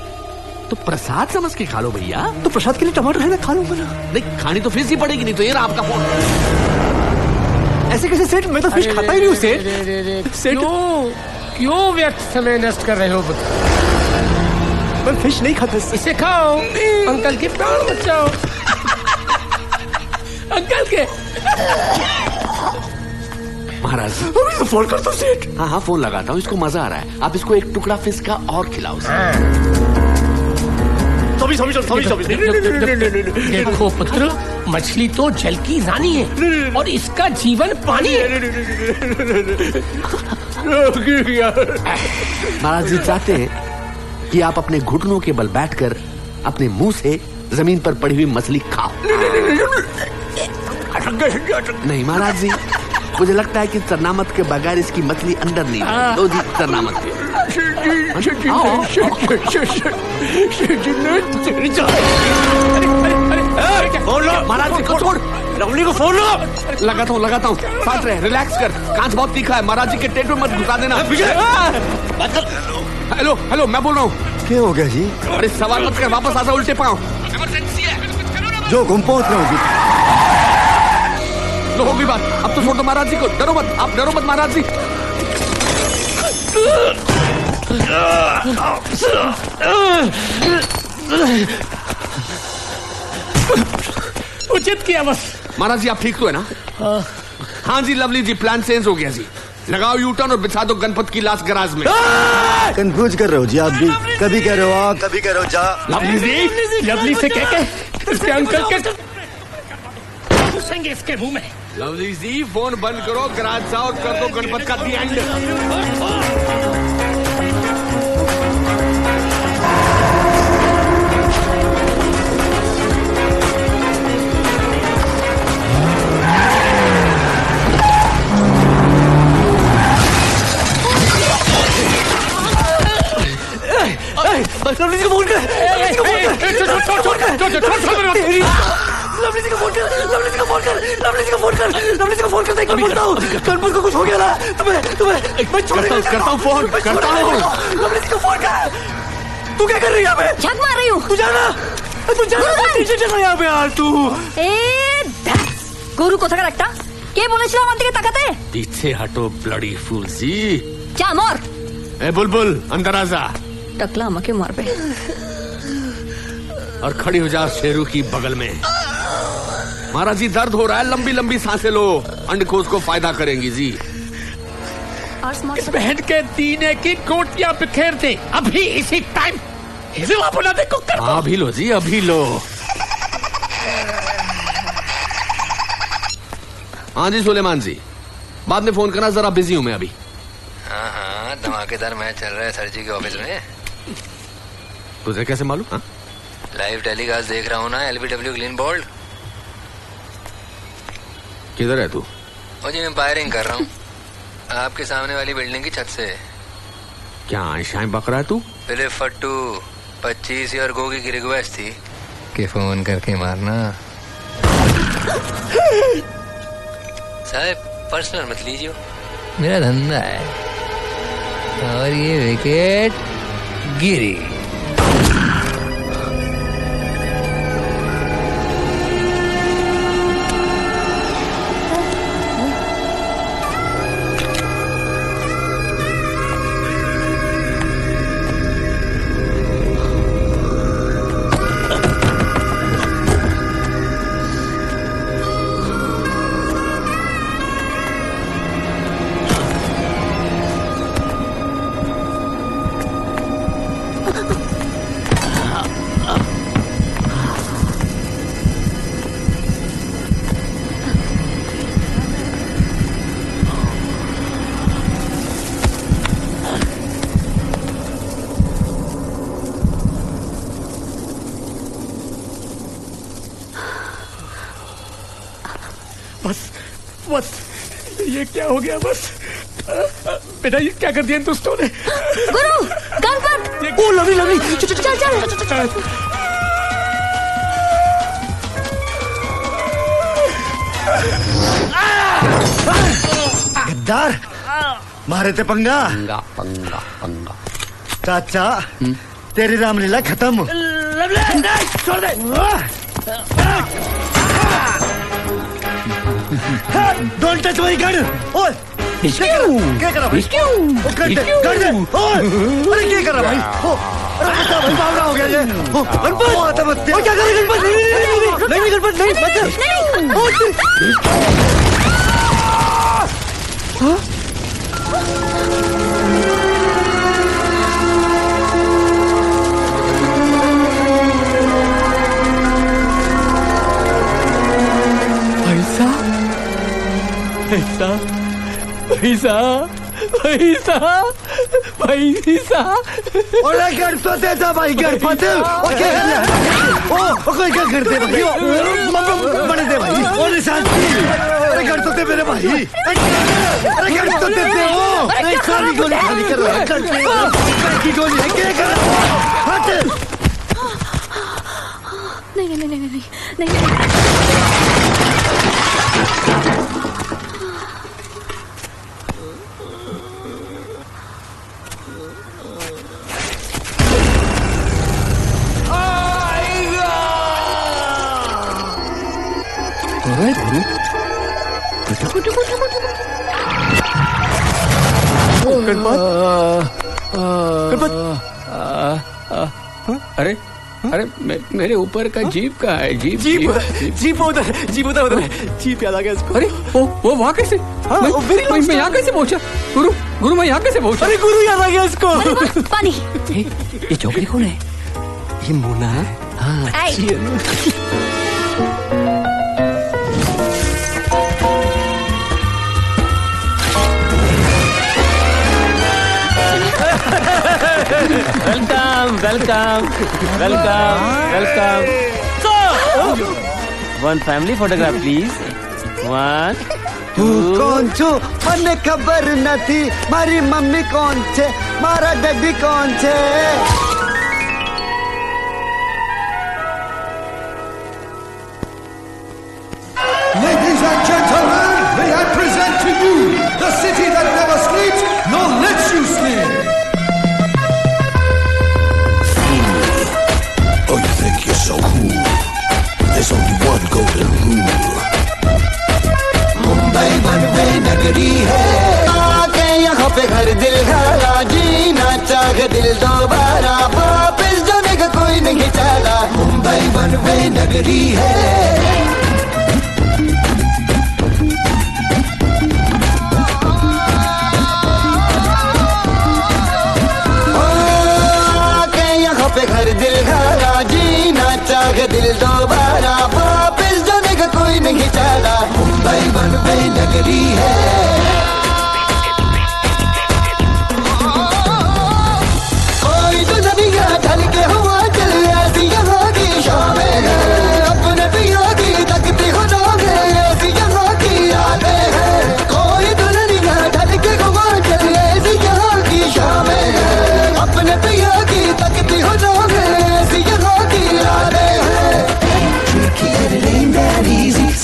तो प्रसाद समझ के खा लो भैया। तो प्रसाद के लिए टमाटर है ना, खा लूंगा ना। नहीं खानी तो फिश ही पड़ेगी, नहीं तो ये रहा आपका फोन। ऐसे कैसे सेठ, मैं तो फिश खाता ही नहीं हूँ सेठ। सेठ क्यों व्यर्थ समय नष्ट कर रहे हो, मैं फिश नहीं खाता। इसे खाओ, अंकल के प्राण बचाओ। अंकल के महाराज फोन करता हूँ सेठ। हाँ हाँ फोन लगाता हूँ, इसको मजा आ रहा है। आप इसको एक टुकड़ा फिश का और खिलाओ। देखो पुत्र मछली तो जल की रानी है और इसका जीवन पानी है। महाराज जी चाहते हैं कि आप अपने घुटनों के बल बैठकर अपने मुंह से जमीन पर पड़ी हुई मछली खाओ। नहीं महाराज जी मुझे लगता है कि चरनामत के बगैर इसकी मछली अंदर नहीं। दो जी चरनामत। महाराज जी को छोड़, लवली को फोन लो। लगाता हूँ लगाता हूँ, शांत रहे, रिलैक्स कर। कांच बहुत तीखा है, महाराज जी के पेट में मत घुसा देना। हेलो हेलो मैं बोल रहा हूँ। क्या हो गया जी? अरे सवाल मत कर, वापस आजा उल्टे पाँव। जो घूम पहुँच रहा हूँ तो होगी बात। अब तो छोड़ दो महाराज जी को, डरो मत आप, डरो मत महाराज जी। उचित किया बस। महाराज जी आप ठीक तो है ना? हाँ जी लवली जी प्लान चेंज हो गया जी। लगाओ यू टर्न और बिछा दो गणपत की लाश गराज में। कंफ्यूज कर रहे हो जी आप भी, कभी कह रहे हो आ कभी कह रहे हो जा। लवली जी लवली से कह के इसके अंकल के इसके मुंह में। लवली जी फोन बंद करो, गराज जाओ और कर दो गणपत का दी एंड। लवली जी को फोन कर, लवली जी को फोन कर, लवली जी को फोन कर, लवली जी को फोन करता है, बोलता हूँ कनपुर को कुछ हो गया ना तुम्हें तुम्हें मैं करता हूँ फोन करता हूँ लवली जी को फोन कर। तू क्या कर रही है यहाँ पे? झक मार रही हूँ। तू जाना तू जाना यहाँ पे यार तू गुरु को थका रखता क्या बोले श्रावंती की ताकत है। पीछे हटो ब्लडी फूल जी। जा मोर ए बुलबुल अंदर आजा। टकला मके मार पे और खड़ी हो जा शेरू की बगल में। महाराज जी दर्द हो रहा है, लंबी लंबी सांसें लो, अंडकोश को फायदा करेंगी जी। इस बहन के सीने की कोटियां बिखेर दे अभी इसी टाइम। अभी लो जी अभी लो। हाँ जी सुलेमान जी बाद में फोन करना, जरा बिजी हूँ मैं अभी। हाँ हाँ धमाकेदार मैच चल रहा है सर जी के ऑफिस में। तुझे कैसे मालूम? हा? लाइव टेलीकास्ट देख रहा हूँ ना। एलबीडब्ल्यू ग्लीन बोल्ड किधर है तू? और जी मैं फायरिंग कर रहा हूँ आपके सामने वाली बिल्डिंग की छत से। क्या आशाएं बक रहा है तू? पहले फट्टू पच्चीस और गोगी की रिक्वेस्ट थी कि फोन करके मारना। साहब पर्सनल मत लीजिए, मेरा धंधा है। और ये विकेट गिरी। क्या हो गया? बस बेटा ये क्या कर दिया दोस्तों ने? गुरु गन पर। ओ लवली लवली चल चल चल। गद्दार मारे थे पंगा पंगा पंगा पंगा। चाचा तेरी रामलीला खत्म। छोड़ दे। Don't touch my gun! Oh! क्या कर रहा है? अरे क्या कर रहा भाई? भाई भावना हो गया ये। ओ क्या कर गणपत? नहीं गणपत नहीं मत। पैसा पैसा पैसा पैसा। ओला गणपत था भाई गणपत। ओके ओ कोई क्या करते भाई? मतलब बने थे भाई। ओले शांति। अरे गणपत मेरे भाई। अरे गणपत थे वो। नहीं खाली गोली खाली कर रहा है गणपत की गोली है। क्या कर रहा है? हट। नहीं नहीं नहीं नहीं नहीं। अरे अरे मे, मेरे ऊपर का जीप का है। जीप जीप जीप उधर जीप उधर उधर है। जीप याद आ गया इसको। अरे वो वो वहाँ कैसे? हाँ, मैं, मैं, मैं यहाँ कैसे पहुँचा? गुरु गुरु मैं यहाँ कैसे पहुँचा? अरे गुरु याद आ गया इसको। पानी ये चौकी कौन है? ये मोना है। हाँ welcome welcome welcome welcome. So one family photograph please. One two कौन छो मने खबर न थी। मारी मम्मी कौन छे? मारा डैडी कौन छे? नगरी है। आ गए यहाँ पे घर दिल हरा, जीना चाहे दिल दोबारा, वापिस जाने का कोई नहीं चला। मुंबई वन वे नगरी है। दिल हरा, जीना चाहे दिल दोबारा, वापिस जाने का कोई नहीं चला। मुंबई वन वे नगरी है।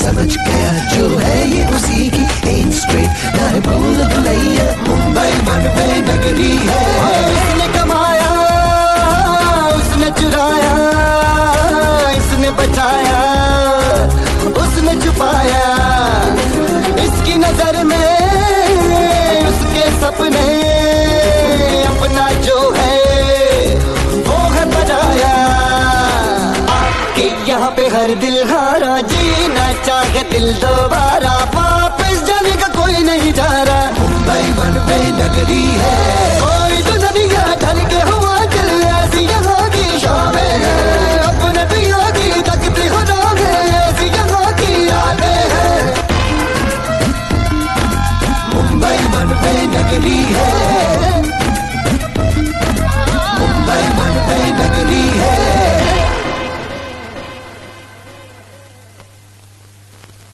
समझ गया जो है ये उसी की एन स्ट्रीट नारे बोल भुलैया। मुंबई मन में नगरी है। इसने कमाया, उसने चुराया, इसने बचाया, उसने छुपाया, इसकी नजर में उसके सपने अपना जो है वो है बनाया। आपके यहाँ पे हर दिल हारा, जीना चाहे दिल दोबारा, वापस जाने का कोई नहीं जा रहा। मुंबई वन वे नगरी है। कोई तो नहीं गया ढल के हुआ।